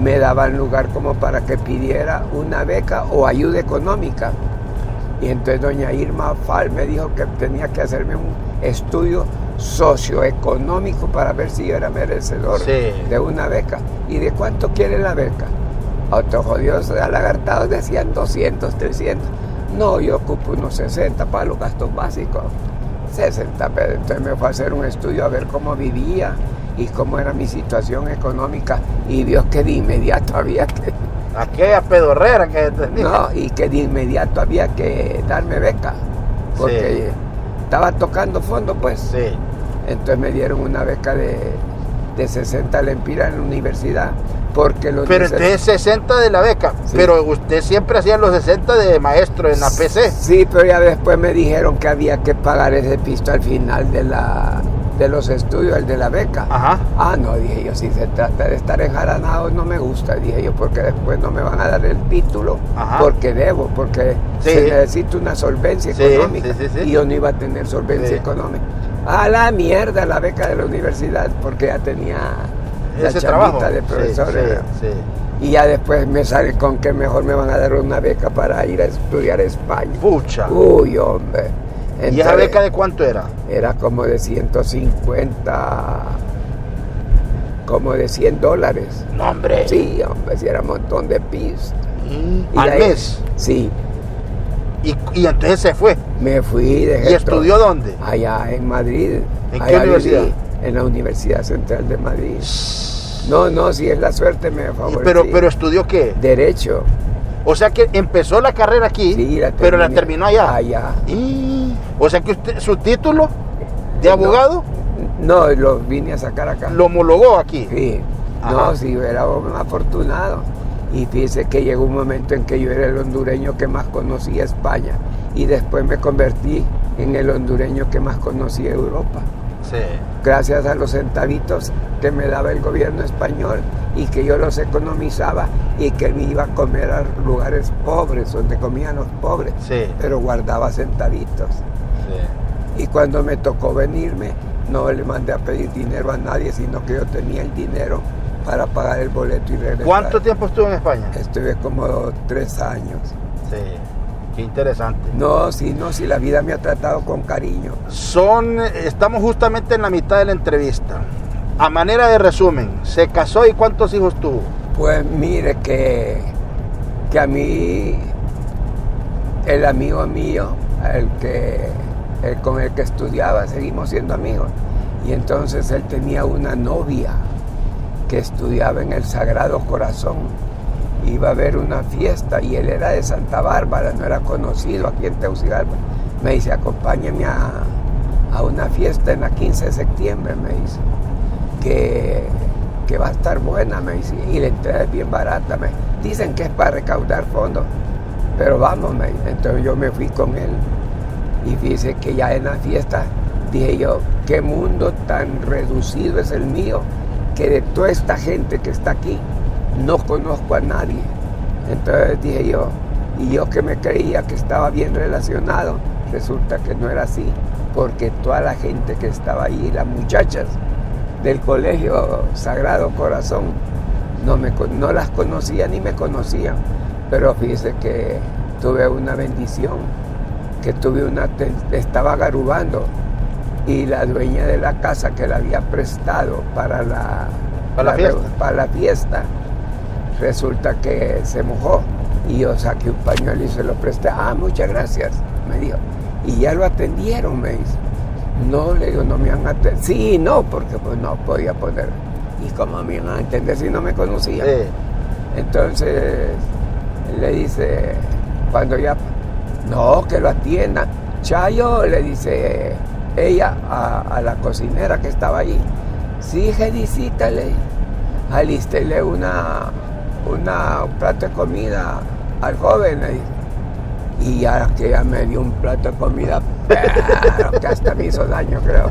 me daban lugar como para que pidiera una beca o ayuda económica. Y entonces doña Irma Fal me dijo que tenía que hacerme un estudio socioeconómico para ver si yo era merecedor sí. de una beca. ¿Y de cuánto quiere la beca? Otros jodidos alagartados decían doscientos, trescientos. No, yo ocupo unos sesenta para los gastos básicos. sesenta pesos. Entonces me fue a hacer un estudio a ver cómo vivía y cómo era mi situación económica. Y Dios, que de inmediato había que... Aquella pedorrera que tenía. No, y que de inmediato había que darme beca. Porque... Sí. Estaba tocando fondo, pues. Sí. Entonces me dieron una beca de, de sesenta lempiras en la universidad. Porque los pero entonces sesenta de la beca. Sí. Pero usted siempre hacía los sesenta de maestro en la P C. Sí, pero ya después me dijeron que había que pagar ese pisto al final de, la, de los estudios, el de la beca. Ajá. Ah, no, dije yo, si se trata de estar enjaranado, no me gusta, dije yo, porque después no me van a dar el título. Ajá. Porque debo, porque... Sí. Se necesita una solvencia sí, económica sí, sí, sí. y yo no iba a tener solvencia sí. económica. A la mierda la beca de la universidad, porque ya tenía la ese trabajo de profesores. Sí, sí, sí. Y ya después me sale con que mejor me van a dar una beca para ir a estudiar a España. Pucha. Uy, hombre. Entonces, ¿y esa beca de cuánto era? Era como de ciento cincuenta, como de cien dólares. No, hombre. Sí, hombre, sí, era un montón de pis. Mm, ¿al mes? Sí. Y, y entonces se fue. Me fui de ¿Y estudió dónde? Allá en Madrid. ¿En qué universidad? Viví, en la Universidad Central de Madrid. No, no, si es la suerte me favoreció. ¿Pero, pero estudió qué? Derecho. O sea que empezó la carrera aquí, sí, la pero la terminó allá. Allá. Y... O sea que usted, su título de no, abogado... No, lo vine a sacar acá. ¿Lo homologó aquí? Sí. Ajá. No, sí, era un afortunado. Y fíjese que llegó un momento en que yo era el hondureño que más conocía España, y después me convertí en el hondureño que más conocía Europa. Sí. Gracias a los centavitos que me daba el gobierno español y que yo los economizaba y que me iba a comer a lugares pobres donde comían los pobres, sí. pero guardaba centavitos. Sí. Y cuando me tocó venirme, no le mandé a pedir dinero a nadie, sino que yo tenía el dinero para pagar el boleto y regresar. ¿Cuánto tiempo estuvo en España? Estuve como tres años. Sí, qué interesante. No, sí, no, sí, la vida me ha tratado con cariño. Son, estamos justamente en la mitad de la entrevista. A manera de resumen, ¿se casó y cuántos hijos tuvo? Pues mire que, que a mí, el amigo mío, el que, el con el que estudiaba, seguimos siendo amigos. Y entonces él tenía una novia que estudiaba en el Sagrado Corazón. Iba a haber una fiesta y él era de Santa Bárbara, no era conocido aquí en Tegucigalpa. Me dice, acompáñame a, a una fiesta en la quince de septiembre, me dice, que, que va a estar buena, me dice, y la entrada es bien barata, me dicen que es para recaudar fondos, pero vamos, me dice. Entonces yo me fui con él y dice que ya en la fiesta dije yo, qué mundo tan reducido es el mío, que de toda esta gente que está aquí, no conozco a nadie. Entonces dije yo, y yo que me creía que estaba bien relacionado, resulta que no era así, porque toda la gente que estaba ahí, las muchachas del colegio Sagrado Corazón, no, me, no las conocía ni me conocían, pero fíjese que tuve una bendición, que tuve una, estaba garubando, y la dueña de la casa que la había prestado para la, ¿Para la, fiesta? Para la fiesta, resulta que se mojó y yo saqué un pañuelo y se lo presté. Ah, muchas gracias, me dijo. Y ya lo atendieron, me dice. No, le digo, no me han atendido. Sí, no, porque pues no podía poner. Y como me iban a entender si no me conocía. Sí. Entonces le dice, cuando ya, no, que lo atiendan. Chayo, le dice ella a, a la cocinera que estaba allí. Sí, Gedicita, le dije, alístele una, una, un plato de comida al joven, le dije. Y ya que ya me dio un plato de comida, pero que hasta me hizo daño, creo.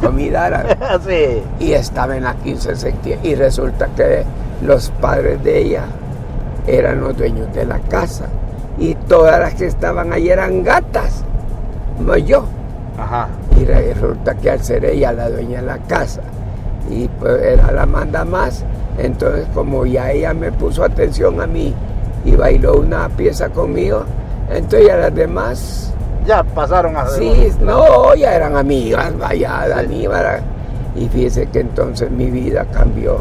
Comida árabe. Sí. Y estaba en la quince de septiembre. Y resulta que los padres de ella eran los dueños de la casa. Y todas las que estaban ahí eran gatas, no yo. Ajá. Y resulta que al ser ella la dueña de la casa, y pues era la manda más, entonces como ya ella me puso atención a mí y bailó una pieza conmigo, entonces ya las demás... Ya pasaron a... Sí, no, ya eran amigas, vaya, de Aníbal. Y fíjese que entonces mi vida cambió,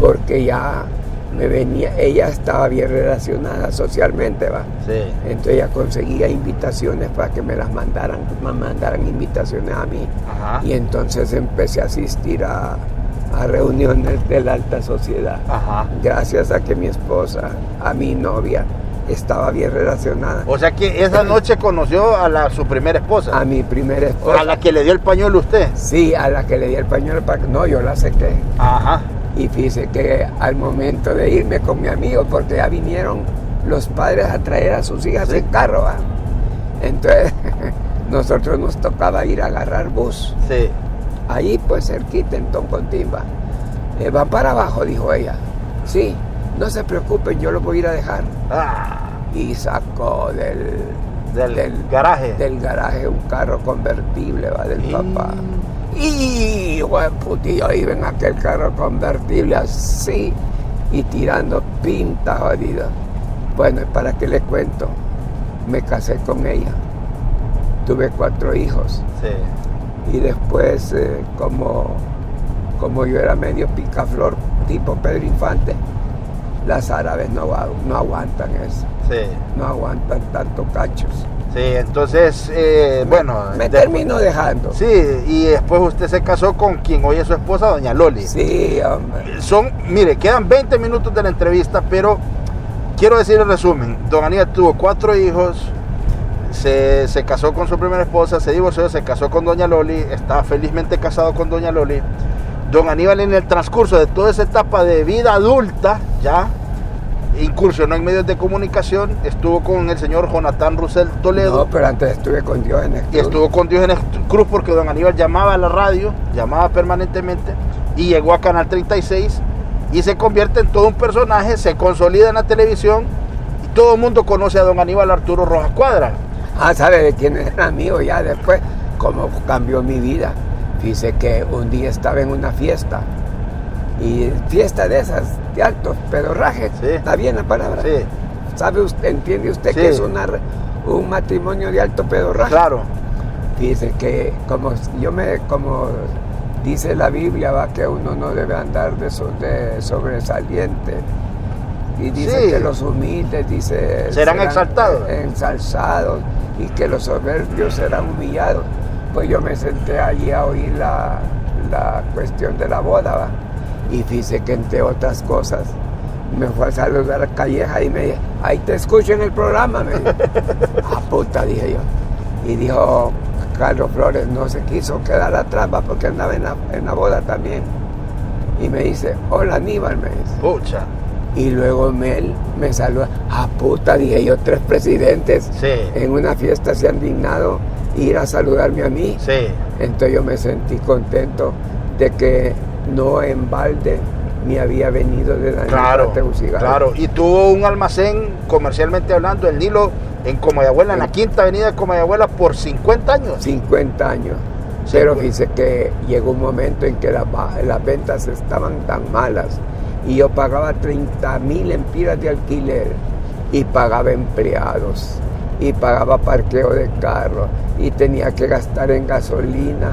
porque ya me venía, ella estaba bien relacionada socialmente, va. Sí. Entonces ella conseguía invitaciones para que me las mandaran, me mandaran invitaciones a mí. Ajá. Y entonces empecé a asistir a, a reuniones de la alta sociedad. Ajá. Gracias a que mi esposa, a mi novia, estaba bien relacionada. O sea que esa noche conoció a la, su primera esposa. A mi primera esposa. ¿A la que le dio el pañuelo usted? Sí, a la que le dio el pañuelo. No, yo la sequé. Ajá. Y fíjese que al momento de irme con mi amigo, porque ya vinieron los padres a traer a sus hijas en carro, ¿va? Entonces nosotros nos tocaba ir a agarrar bus. Sí. Ahí pues cerquita en Toncontimba. Eh, van para abajo, dijo ella. Sí, no se preocupen, yo los voy a ir a dejar. Ah. Y sacó del, del, del garaje. Del garaje un carro convertible, ¿va? Del sí. papá. Y buen putillo, iba en aquel carro convertible así y tirando pintas jodidas. Bueno, ¿para qué le cuento? Me casé con ella, tuve cuatro hijos. Sí. Y después, eh, como, como yo era medio picaflor tipo Pedro Infante, las árabes no, no aguantan eso. Sí. No aguantan tantos cachos. Sí, entonces, eh, bueno... Me terminó dejando. Sí, y después usted se casó con quien hoy es su esposa, doña Loli. Sí, hombre. Son, mire, quedan veinte minutos de la entrevista, pero quiero decir el resumen. Don Aníbal tuvo cuatro hijos, se, se casó con su primera esposa, se divorció, se casó con doña Loli, está felizmente casado con doña Loli. Don Aníbal, en el transcurso de toda esa etapa de vida adulta, ya... incursionó en medios de comunicación, estuvo con el señor Jonathan Russell Toledo. No, pero antes estuve con Diógenes Cruz. Y estuvo con Diógenes Cruz porque don Aníbal llamaba a la radio, llamaba permanentemente, y llegó a Canal treinta y seis y se convierte en todo un personaje, se consolida en la televisión y todo el mundo conoce a don Aníbal Arturo Rojas Cuadra. Ah, ¿sabe de quién era amigo ya después? ¿Cómo cambió mi vida? Dice que un día estaba en una fiesta y fiesta de esas, de actos, pedorraje, sí. Está bien la palabra. Sí. ¿Sabe usted, entiende usted sí. que es una, un matrimonio de alto pedorraje? Claro. Dice que, como yo me, como dice la Biblia, va, que uno no debe andar de, so, de sobresaliente. Y dice sí. que los humildes, dice... Serán, serán exaltados. Ensalzados, y que los soberbios serán humillados. Pues yo me senté allí a oír la, la cuestión de la boda, ¿va? Y dice que, entre otras cosas, me fue a saludar a Calleja y me dijo, ahí te escucho en el programa, me dijo. Ah, puta, dije yo. Y dijo, Carlos Flores no se quiso quedar atrás, ¿va? Porque andaba en la, en la boda también. Y me dice, hola Aníbal, me dice. Pucha. Y luego Mel me saluda, ah puta, dije yo, tres presidentes sí. en una fiesta se han dignado ir a saludarme a mí. Sí. Entonces yo me sentí contento de que no en balde me había venido de Danlí claro, a Tegucigalpa. Claro, y tuvo un almacén, comercialmente hablando, el Nilo, en Comayabuela, en la quinta avenida de Comayabuela, por cincuenta años. cincuenta años. Sí, pero dice que llegó un momento en que la, las ventas estaban tan malas y yo pagaba treinta mil empiras de alquiler y pagaba empleados y pagaba parqueo de carro y tenía que gastar en gasolina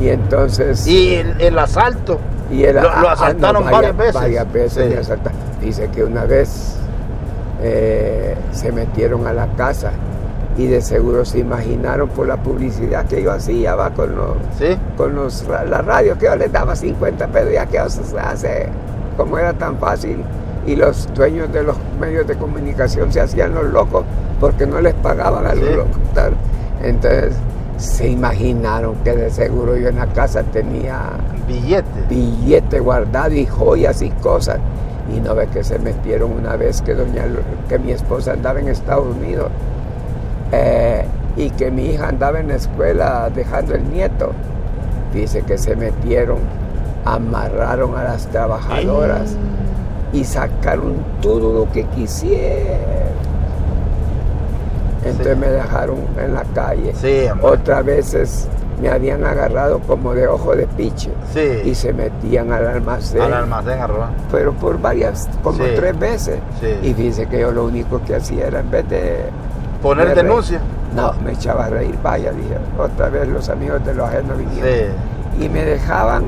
y entonces... Y el, el asalto, y el, lo, lo asaltaron ah, no, varias, varias veces. Varias veces sí. me asaltaron. Dice que una vez eh, se metieron a la casa y de seguro se imaginaron por la publicidad que yo hacía, va, con los, ¿sí? con los, la radio que yo les daba cincuenta pesos, ya que se hace... como era tan fácil, y los dueños de los medios de comunicación se hacían los locos porque no les pagaban a los sí. locos. Tal. Entonces se imaginaron que de seguro yo en la casa tenía billetes billete guardado y joyas y cosas. Y no ve que se metieron una vez que, doña, que mi esposa andaba en Estados Unidos eh, y que mi hija andaba en la escuela dejando el nieto. Dice que se metieron, amarraron a las trabajadoras y sacaron todo lo que quisieron. Entonces sí. me dejaron en la calle. Sí, otras veces me habían agarrado como de ojo de piche sí. y se metían al almacén. Al almacén, a robar. Pero por varias, como sí. tres veces. Sí. Y dice que yo lo único que hacía era, en vez de... ¿Poner denuncia? No, me echaba a reír. Vaya, dije, otra vez los amigos de los ajenos vinieron. Sí. Y me dejaban...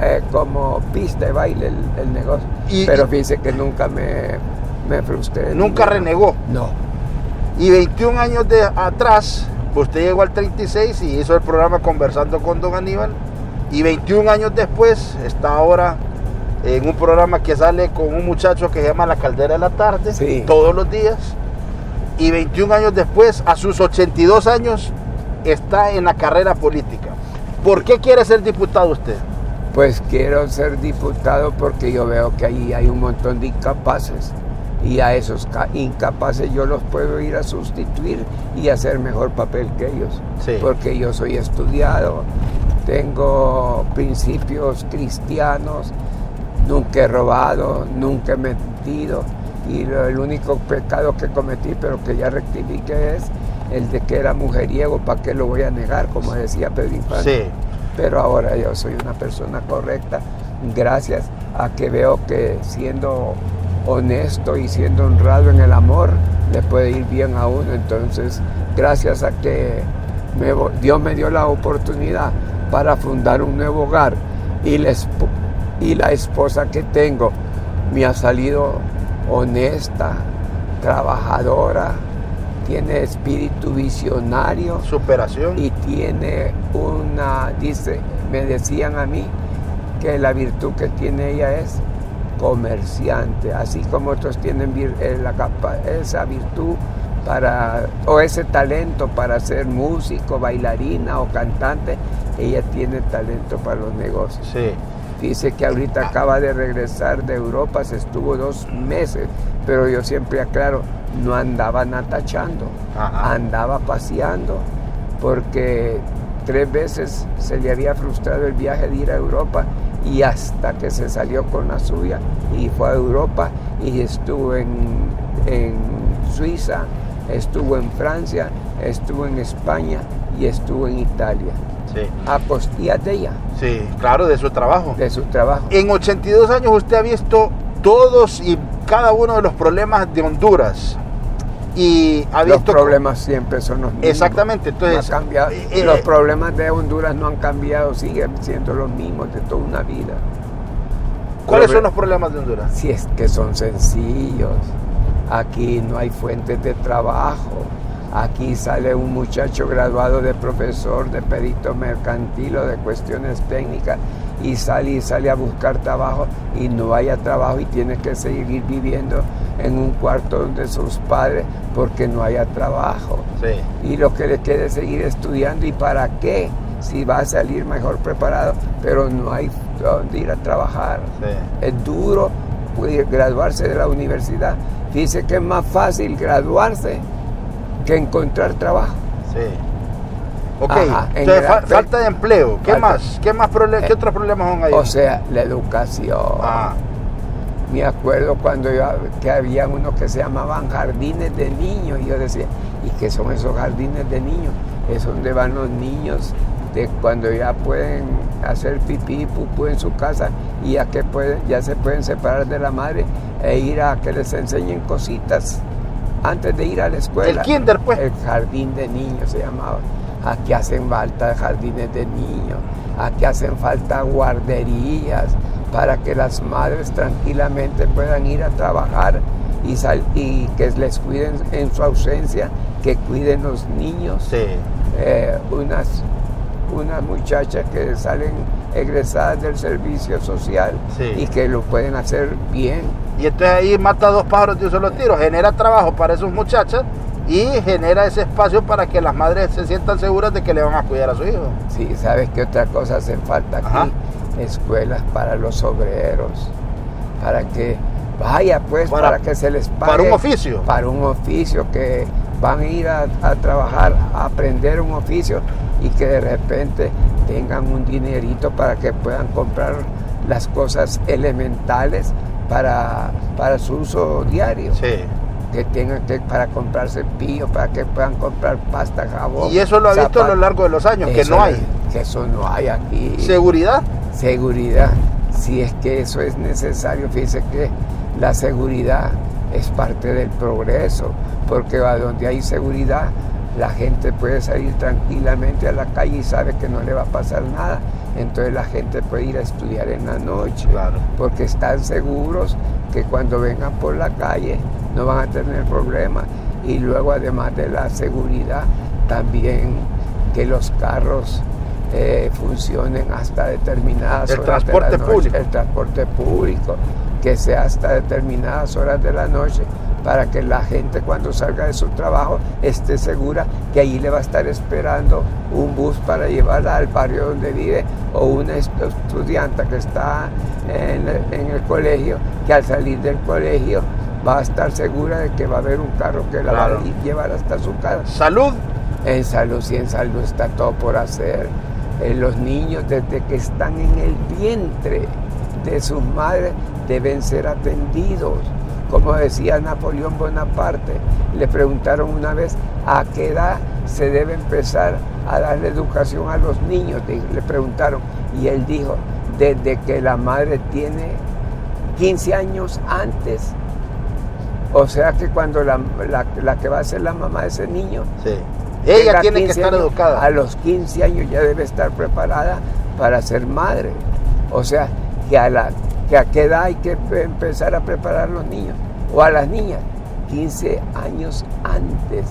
Eh, como pista de baile el, el negocio, y, pero fíjese que nunca me, me frustré. ¿Nunca renegó? No. Y veintiún años de atrás, usted llegó al treinta y seis y hizo el programa Conversando con don Aníbal, y veintiún años después está ahora en un programa que sale con un muchacho que se llama La Caldera de la Tarde, sí. todos los días, y veintiún años después, a sus ochenta y dos años, está en la carrera política. ¿Por qué quiere ser diputado usted? Pues quiero ser diputado porque yo veo que ahí hay un montón de incapaces y a esos incapaces yo los puedo ir a sustituir y hacer mejor papel que ellos. Sí. Porque yo soy estudiado, tengo principios cristianos, nunca he robado, nunca he mentido, y lo, el único pecado que cometí, pero que ya rectifiqué, es el de que era mujeriego. ¿Para qué lo voy a negar? Como decía Pedro Infante. Sí. Pero ahora yo soy una persona correcta, gracias a que veo que siendo honesto y siendo honrado en el amor, le puede ir bien a uno. Entonces, gracias a que me, Dios me dio la oportunidad para fundar un nuevo hogar, y la, y la esposa que tengo me ha salido honesta, trabajadora, tiene espíritu visionario, superación, y tiene una, dice, me decían a mí que la virtud que tiene ella es comerciante, así como otros tienen vir, eh, la capa, esa virtud para, o ese talento para ser músico, bailarina o cantante. Ella tiene talento para los negocios. Sí. Dice que ahorita acaba de regresar de Europa, se estuvo dos meses, pero yo siempre aclaro, no andaba natachando, ajá, andaba paseando, porque tres veces se le había frustrado el viaje de ir a Europa, y hasta que se salió con la suya y fue a Europa, y estuvo en, en Suiza, estuvo en Francia, estuvo en España y estuvo en Italia. sí. a costillas de ella. Sí, claro, de su trabajo. De su trabajo. En ochenta y dos años usted ha visto todos y cada uno de los problemas de Honduras. Y ha visto... Los problemas siempre son los mismos. Exactamente, entonces... No ha cambiado. Eh, los problemas de Honduras no han cambiado, siguen siendo los mismos de toda una vida. ¿Cuáles son los problemas de Honduras? Si es que son sencillos. Aquí no hay fuentes de trabajo. Aquí sale un muchacho graduado de profesor, de perito mercantil o de cuestiones técnicas y sale y sale a buscar trabajo y no haya trabajo y tiene que seguir viviendo en un cuarto de sus padres porque no haya trabajo. Sí. Y lo que le queda es seguir estudiando. ¿Y para qué? Si va a salir mejor preparado, pero no hay dónde ir a trabajar. Sí. Es duro graduarse de la universidad. Dice que es más fácil graduarse que encontrar trabajo. Sí. Ok, ajá, entonces fa aspecto. falta de empleo. ¿Qué falta. más? ¿Qué, más eh, ¿Qué otros problemas son ahí? O sea, la educación. Ah. Me acuerdo cuando yo, que había unos que se llamaban jardines de niños y yo decía, ¿y qué son esos jardines de niños? Es donde van los niños de cuando ya pueden hacer pipí, pupú en su casa y ya, que pueden, ya se pueden separar de la madre e ir a que les enseñen cositas antes de ir a la escuela. El kinder, pues. El jardín de niños se llamaba. Aquí hacen falta jardines de niños, aquí hacen falta guarderías para que las madres tranquilamente puedan ir a trabajar y, sal y que les cuiden en su ausencia, que cuiden los niños. Sí. Eh, unas, unas muchachas que salen egresadas del servicio social, sí, y que lo pueden hacer bien. Y entonces ahí mata dos pájaros de un solo tiro, genera trabajo para esos muchachas y genera ese espacio para que las madres se sientan seguras de que le van a cuidar a su hijo. Sí, ¿sabes qué otra cosa hace falta aquí? Ajá. Escuelas para los obreros, para que vaya pues, para, para que se les pague. Para un oficio. Para un oficio, que van a ir a, a trabajar, a aprender un oficio y que de repente tengan un dinerito para que puedan comprar las cosas elementales para, para su uso diario. Sí. Que tengan que, para comprar cepillo, para que puedan comprar pasta, jabón. Y eso lo ha zapato. visto a lo largo de los años, eso que no hay. Es, que eso no hay aquí. ¿Seguridad? Seguridad. Si es que eso es necesario, fíjense que la seguridad es parte del progreso, porque a donde hay seguridad, la gente puede salir tranquilamente a la calle y sabe que no le va a pasar nada. Entonces la gente puede ir a estudiar en la noche, claro, porque están seguros que cuando vengan por la calle no van a tener problemas. Y luego, además de la seguridad, también que los carros eh, funcionen hasta determinadas el horas de la noche. Público. El transporte público, que sea hasta determinadas horas de la noche, para que la gente cuando salga de su trabajo esté segura que allí le va a estar esperando un bus para llevarla al barrio donde vive, o una estudiante que está en el, en el colegio, que al salir del colegio va a estar segura de que va a haber un carro que la claro. va a llevar hasta su casa. ¿Salud? En salud, sí, en salud está todo por hacer. Eh, los niños, desde que están en el vientre de sus madres, deben ser atendidos. Como decía Napoleón Bonaparte, le preguntaron una vez a qué edad se debe empezar a darle educación a los niños. Le preguntaron y él dijo, desde que la madre tiene quince años antes. O sea que cuando la, la, la que va a ser la mamá de ese niño, sí, ella tiene que estar años, educada. A los quince años ya debe estar preparada para ser madre. O sea que a la... que a qué edad hay que empezar a preparar a los niños o a las niñas, quince años antes.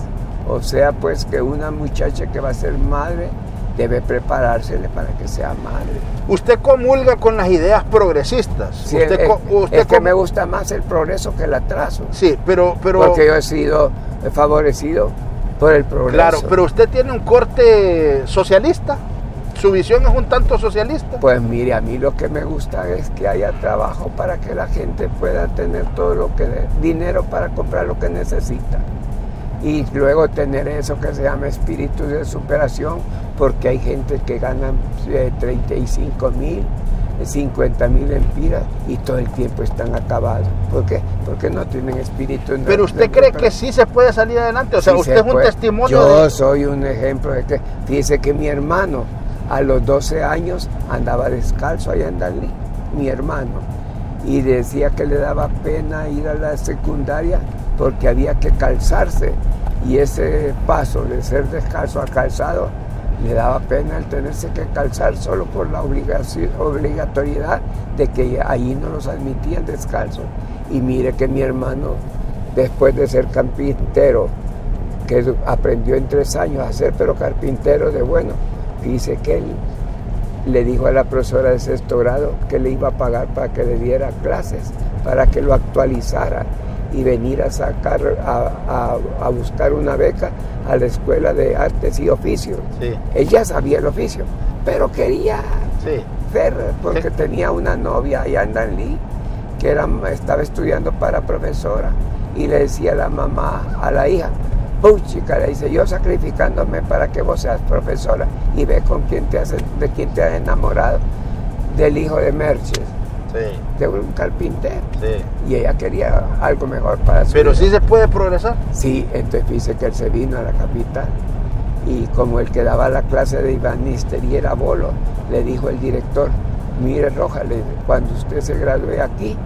O sea pues que una muchacha que va a ser madre debe preparársele para que sea madre. Usted comulga con las ideas progresistas. Sí, usted es, usted es que me gusta más el progreso que el atraso. Sí, pero, pero... porque yo he sido favorecido por el progreso. Claro, pero usted tiene un corte socialista. ¿Su visión es un tanto socialista? Pues mire, a mí lo que me gusta es que haya trabajo para que la gente pueda tener todo lo que... dinero para comprar lo que necesita. Y luego tener eso que se llama espíritu de superación, porque hay gente que gana eh, treinta y cinco mil, cincuenta mil lempiras y todo el tiempo están acabados. ¿Por qué? Porque no tienen espíritu. No, pero usted no, cree no, que sí se puede salir adelante. O sea, sí, usted se es un puede. testimonio. Yo de... soy un ejemplo de que... Fíjese que mi hermano... A los doce años andaba descalzo allá en Danlí, mi hermano, y decía que le daba pena ir a la secundaria porque había que calzarse, y ese paso de ser descalzo a calzado le daba pena el tenerse que calzar solo por la obligación, obligatoriedad de que allí no los admitían descalzos. Y mire que mi hermano, después de ser carpintero, que aprendió en tres años a ser, pero carpintero de bueno, dice que él le dijo a la profesora de sexto grado que le iba a pagar para que le diera clases, para que lo actualizara y venir a sacar, a, a, a buscar una beca a la Escuela de Artes y Oficios. Sí. Ella sabía el oficio, pero quería sí. ser, porque sí. tenía una novia allá en Danlí, que era, estaba estudiando para profesora, y le decía a la mamá, a la hija, puchica, le dice, yo sacrificándome para que vos seas profesora, y ve con quién te has, de quién te has enamorado, del hijo de Mercedes. Sí. De un carpintero. Sí. Y ella quería algo mejor para su Pero vida. Sí se puede progresar. Sí, entonces dice que él se vino a la capital, y como el que daba la clase de ibanistería era bolo, le dijo el director, mire Rojas, cuando usted se gradúe aquí,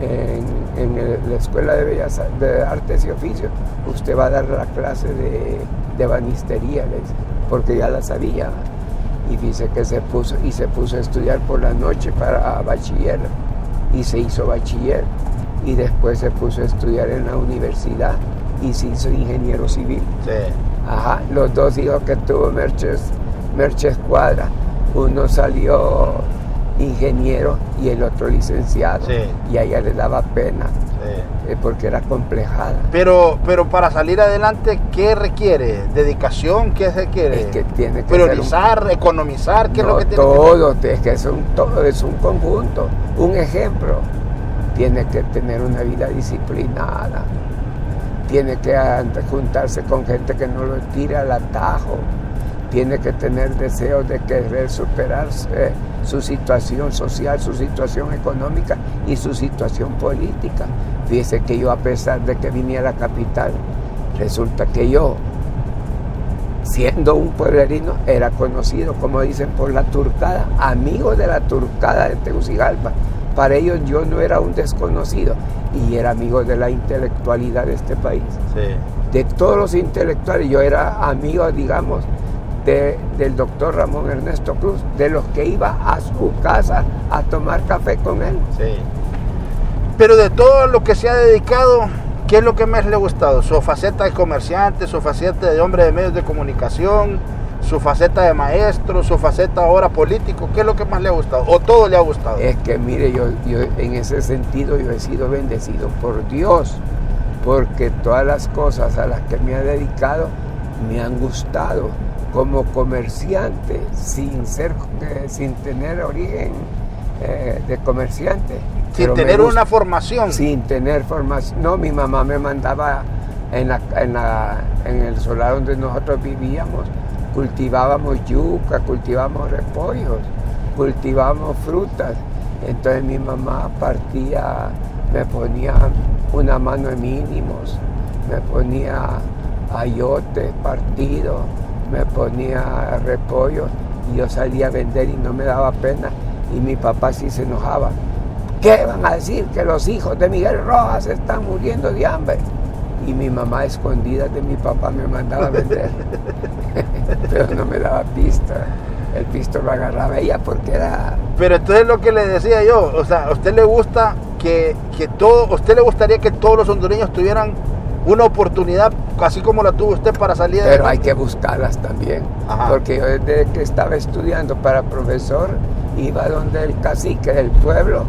en, en el, la Escuela de Bellas de Artes y Oficios, usted va a dar la clase de, de banistería, le dice, porque ya la sabía. Y dice que se puso, y se puso a estudiar por la noche para bachiller, y se hizo bachiller, y después se puso a estudiar en la universidad y se hizo ingeniero civil. Sí. Ajá, los dos hijos que tuvo Mercedes, Mercedes Cuadra, uno salió ingeniero y el otro licenciado. Sí. Y a ella le daba pena. Sí. Porque era complejada. Pero, pero para salir adelante, ¿qué requiere? ¿Dedicación? ¿Qué requiere? Es que tiene que priorizar, un... economizar, ¿qué no, es lo que todo, tiene que es que es un, todo, es un conjunto, un ejemplo. Tiene que tener una vida disciplinada, tiene que juntarse con gente que no lo tira al atajo, tiene que tener deseos de querer superar eh, su situación social, su situación económica y su situación política. Fíjese que yo, a pesar de que vine a la capital, resulta que yo, siendo un pueblerino, era conocido, como dicen, por la turcada, amigo de la turcada de Tegucigalpa. Para ellos yo no era un desconocido, y era amigo de la intelectualidad de este país. Sí. De todos los intelectuales, yo era amigo, digamos, De, del doctor Ramón Ernesto Cruz, de los que iba a su casa a tomar café con él. Sí. Pero de todo lo que se ha dedicado, ¿qué es lo que más le ha gustado? ¿Su faceta de comerciante, su faceta de hombre de medios de comunicación, su faceta de maestro, su faceta ahora político? ¿Qué es lo que más le ha gustado? ¿O todo le ha gustado? Es que mire, yo, yo en ese sentido yo he sido bendecido por Dios, porque todas las cosas a las que me ha dedicado me han gustado. Como comerciante, sin ser, eh, sin tener origen eh, de comerciante. Sin tener una formación. Sin tener formación. No, mi mamá me mandaba en, la, en, la, en el solar donde nosotros vivíamos, cultivábamos yuca, cultivábamos repollos, cultivábamos frutas. Entonces mi mamá partía, me ponía una mano de mínimos, me ponía ayote partido, me ponía repollo, y yo salía a vender y no me daba pena, y mi papá sí se enojaba. ¿Qué van a decir? Que los hijos de Miguel Rojas se están muriendo de hambre. Y mi mamá, escondida de mi papá, me mandaba a vender. Pero no me daba pista. El pisto lo agarraba ella porque era... Pero entonces lo que le decía yo, o sea, a usted le gusta que, que todo, a usted le gustaría que todos los hondureños tuvieran una oportunidad, así como la tuvo usted, para salir adelante. Pero hay que buscarlas también. Ajá. Porque yo, desde que estaba estudiando para profesor, iba donde el cacique del pueblo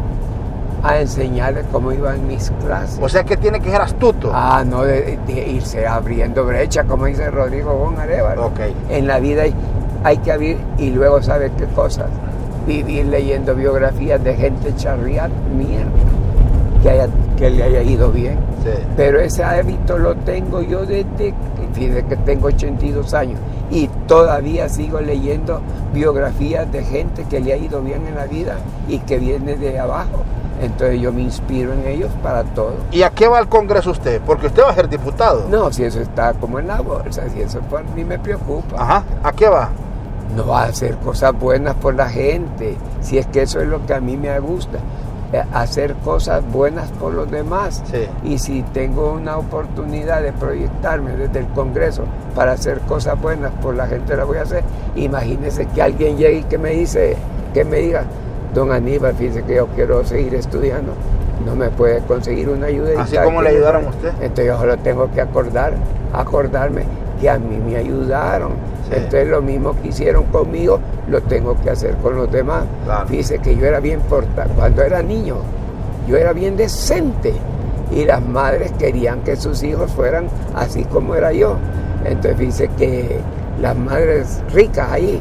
a enseñarle cómo iban mis clases. O sea que tiene que ser astuto. Ah, no, de, de irse abriendo brecha, como dice Rodrigo Gon Arevalo. Okay. En la vida hay, hay que abrir, y luego, ¿sabe qué cosas? Vivir leyendo biografías de gente charriada, mierda, que haya, que le haya ido bien. Sí. Pero ese hábito lo tengo yo desde, desde que tengo ochenta y dos años, y todavía sigo leyendo biografías de gente que le ha ido bien en la vida y que viene de abajo. Entonces yo me inspiro en ellos para todo. ¿Y a qué va al Congreso usted? Porque usted va a ser diputado. No, si eso está como en la bolsa, si eso por mí me preocupa. Ajá. ¿A qué va? no va a hacer cosas buenas por la gente, si es que eso es lo que a mí me gusta, hacer cosas buenas por los demás. Sí. Y si tengo una oportunidad de proyectarme desde el Congreso para hacer cosas buenas por la gente, la voy a hacer. Imagínense que alguien llegue y que me dice, que me diga, don Aníbal, fíjese que yo quiero seguir estudiando, no me puede conseguir una ayuda. Así como le ayudaron a usted. Entonces yo solo tengo que acordar, acordarme que a mí me ayudaron. Sí. Entonces lo mismo que hicieron conmigo, lo tengo que hacer con los demás. Claro. Fíjese que yo era bien portado, cuando era niño, yo era bien decente y las madres querían que sus hijos fueran así como era yo. Entonces fíjese que las madres ricas ahí,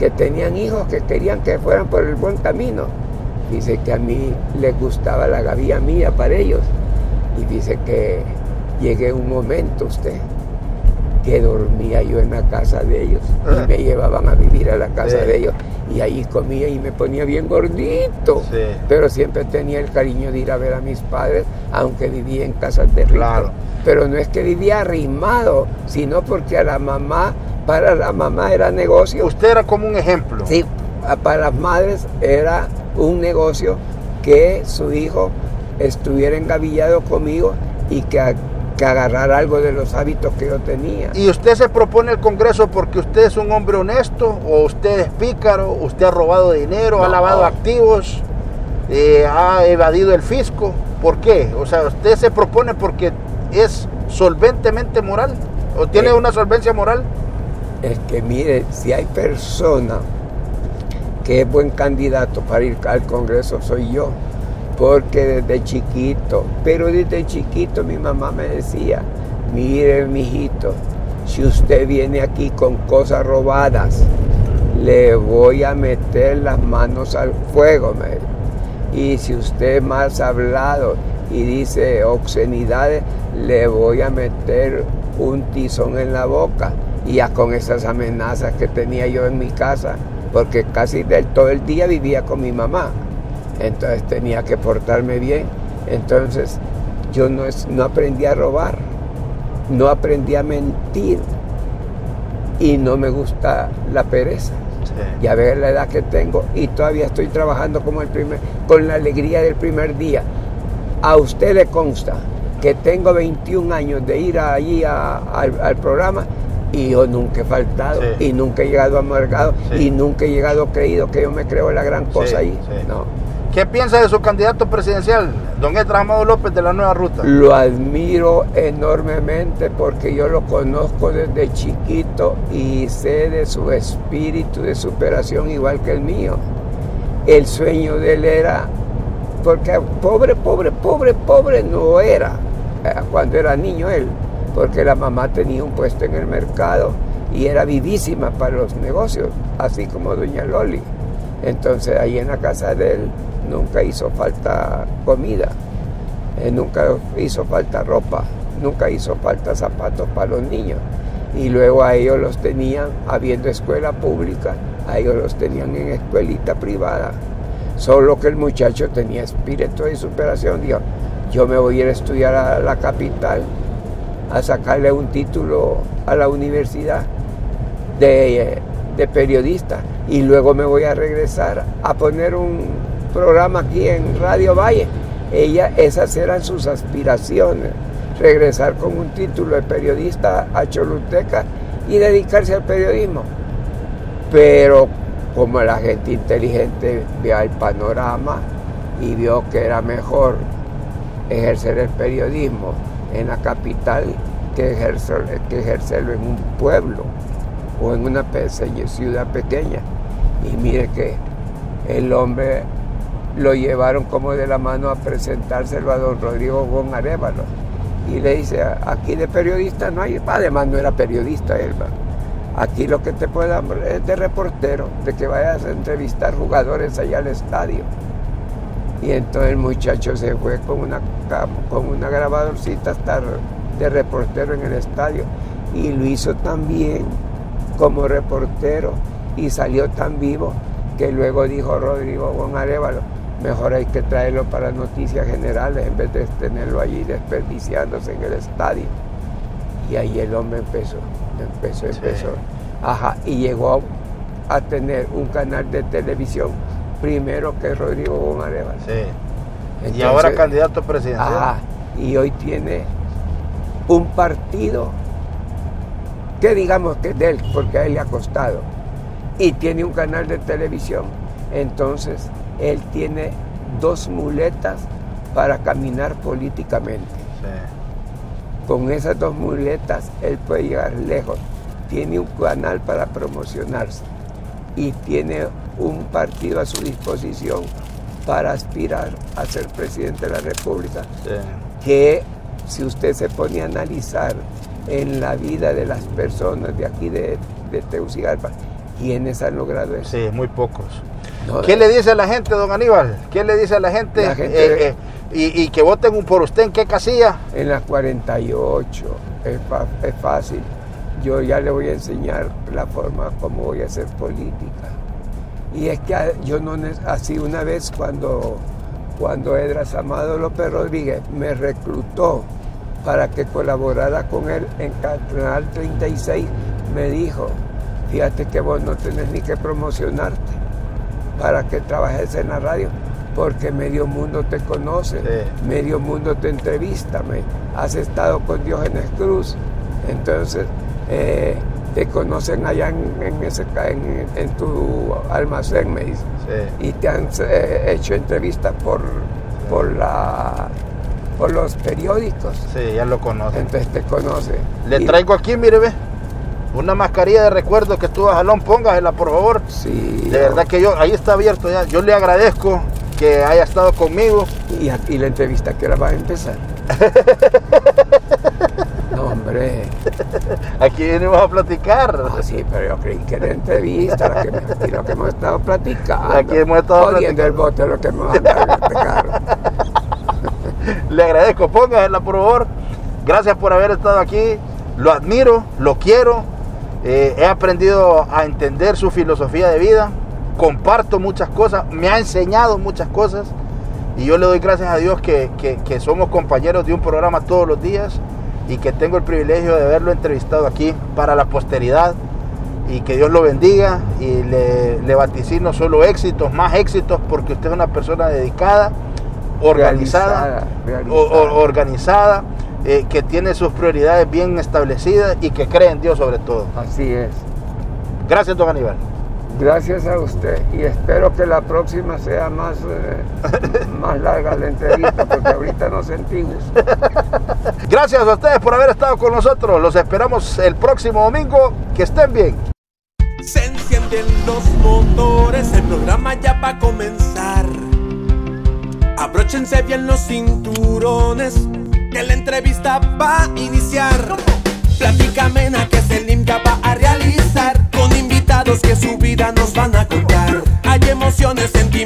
que tenían hijos que querían que fueran por el buen camino, dice que a mí les gustaba la gavilla mía para ellos. Y dice que llegué un momento, usted, que dormía yo en la casa de ellos. Ah. Y me llevaban a vivir a la casa, sí, de ellos. Y ahí comía y me ponía bien gordito. Sí. Pero siempre tenía el cariño de ir a ver a mis padres, aunque vivía en casas de ricos. Claro. Pero no es que vivía arrimado, sino porque a la mamá, para la mamá era negocio. Usted era como un ejemplo. Sí, para las madres era un negocio que su hijo estuviera engavillado conmigo y que, que agarrara algo de los hábitos que yo tenía. ¿Y usted se propone al Congreso porque usted es un hombre honesto, o usted es pícaro, usted ha robado dinero, no, ha lavado no. activos, eh, ha evadido el fisco? ¿Por qué? O sea, ¿usted se propone porque es solventemente moral o tiene, sí, una solvencia moral? Es que mire, si hay personas que es buen candidato para ir al Congreso soy yo, porque desde chiquito, pero desde chiquito mi mamá me decía, mire mijito, si usted viene aquí con cosas robadas, le voy a meter las manos al fuego, me. Y si usted es más hablado y dice obscenidades, le voy a meter un tizón en la boca. Y ya con esas amenazas que tenía yo en mi casa, porque casi del, todo el día vivía con mi mamá, entonces tenía que portarme bien. Entonces yo no, no aprendí a robar, no aprendí a mentir y no me gusta la pereza. Sí. Y a ver la edad que tengo y todavía estoy trabajando como el primer, con la alegría del primer día. A usted le consta que tengo veintiún años de ir allí a, a, al, al programa. Y yo nunca he faltado, sí, y nunca he llegado amargado, sí, y nunca he llegado creído que yo me creo la gran cosa, sí, ahí. Sí. No. ¿Qué piensa de su candidato presidencial, don Esdras López de la Nueva Ruta? Lo admiro enormemente porque yo lo conozco desde chiquito y sé de su espíritu de superación igual que el mío. El sueño de él era, porque pobre, pobre, pobre, pobre no era cuando era niño él, porque la mamá tenía un puesto en el mercado y era vivísima para los negocios, así como doña Loli. Entonces ahí en la casa de él nunca hizo falta comida, eh, nunca hizo falta ropa, nunca hizo falta zapatos para los niños. Y luego a ellos los tenían, habiendo escuela pública, a ellos los tenían en escuelita privada. Solo que el muchacho tenía espíritu de superación, dijo, yo me voy a ir a estudiar a la capital, a sacarle un título a la universidad de, de periodista y luego me voy a regresar a poner un programa aquí en Radio Valle. Ella, esas eran sus aspiraciones, regresar con un título de periodista a Choluteca y dedicarse al periodismo. Pero como la gente inteligente vio el panorama y vio que era mejor ejercer el periodismo en la capital que ejercer, que ejercerlo en un pueblo o en una ciudad pequeña. Y mire que el hombre lo llevaron como de la mano a presentárselo a don Rodrigo Gon Arevalo y le dice, aquí de periodista no hay, además no era periodista él, aquí lo que te puede dar es de reportero, de que vayas a entrevistar jugadores allá al estadio. Y entonces el muchacho se fue con una, con una grabadorcita hasta de reportero en el estadio y lo hizo tan bien como reportero y salió tan vivo que luego dijo Rodrigo Gon Arevalo, mejor hay que traerlo para Noticias Generales en vez de tenerlo allí desperdiciándose en el estadio. Y ahí el hombre empezó, empezó, empezó. Sí. Ajá, y llegó a tener un canal de televisión primero que Rodrigo Gon Arevalo. Sí. Entonces, y ahora candidato presidencial. Ajá, y hoy tiene un partido que digamos que es de él, porque a él le ha costado, y tiene un canal de televisión. Entonces, él tiene dos muletas para caminar políticamente. Sí. Con esas dos muletas, él puede llegar lejos. Tiene un canal para promocionarse y tiene un partido a su disposición para aspirar a ser presidente de la República. Sí. Que si usted se pone a analizar en la vida de las personas de aquí de, de Tegucigalpa, ¿quiénes han logrado eso? Sí, muy pocos. No, ¿Qué le dice a la gente, don Aníbal? ¿Qué le dice a la gente? La gente eh, de... eh, y, y que voten por usted, ¿en qué casilla? En las cuarenta y ocho, es, fa es fácil. Yo ya le voy a enseñar la forma como voy a hacer política. Y es que yo no, así una vez cuando, cuando Esdras Amado López Rodríguez me reclutó para que colaborara con él en Canal treinta y seis, me dijo, fíjate que vos no tenés ni que promocionarte para que trabajes en la radio, porque medio mundo te conoce, sí. Medio mundo te entrevista, me, has estado con Diógenes Cruz, entonces eh, te conocen allá en, en, ese, en, en tu almacén, me dice, sí. Y te han eh, hecho entrevistas por, por la... por los periódicos. Sí, ya lo conoce. Entonces te conoce. Le y... traigo aquí, mire, ve, una mascarilla de recuerdo que tú a Jalón, póngasela, por favor. Sí. De verdad que yo, ahí está abierto ya. Yo le agradezco que haya estado conmigo. ¿Y, y la entrevista que ahora va a empezar? No, hombre. Aquí venimos a platicar. Ah, sí, pero yo creí que era entrevista, la que, y lo que hemos estado platicando. Aquí hemos estado platicando. El bote lo que hemos estado platicando. Le agradezco, póngasela por favor. Gracias por haber estado aquí. Lo admiro, lo quiero. Eh, he aprendido a entender su filosofía de vida. Comparto muchas cosas. Me ha enseñado muchas cosas. Y yo le doy gracias a Dios que, que, que somos compañeros de un programa todos los días. Y que tengo el privilegio de haberlo entrevistado aquí para la posteridad. Y que Dios lo bendiga. Y le, le vaticino solo éxitos, más éxitos, porque usted es una persona dedicada. Organizada, realizada, realizada. O, organizada eh, que tiene sus prioridades bien establecidas y que cree en Dios sobre todo. Así es. Gracias, don Aníbal. Gracias a usted y espero que la próxima sea más, eh, más larga la entrevista porque ahorita nos sentimos. Gracias a ustedes por haber estado con nosotros. Los esperamos el próximo domingo. Que estén bien. Se encienden los motores, el programa ya va a comenzar. Abróchense bien los cinturones, que la entrevista va a iniciar. Plática amena que Selim ya va a realizar, con invitados que su vida nos van a contar. Hay emociones en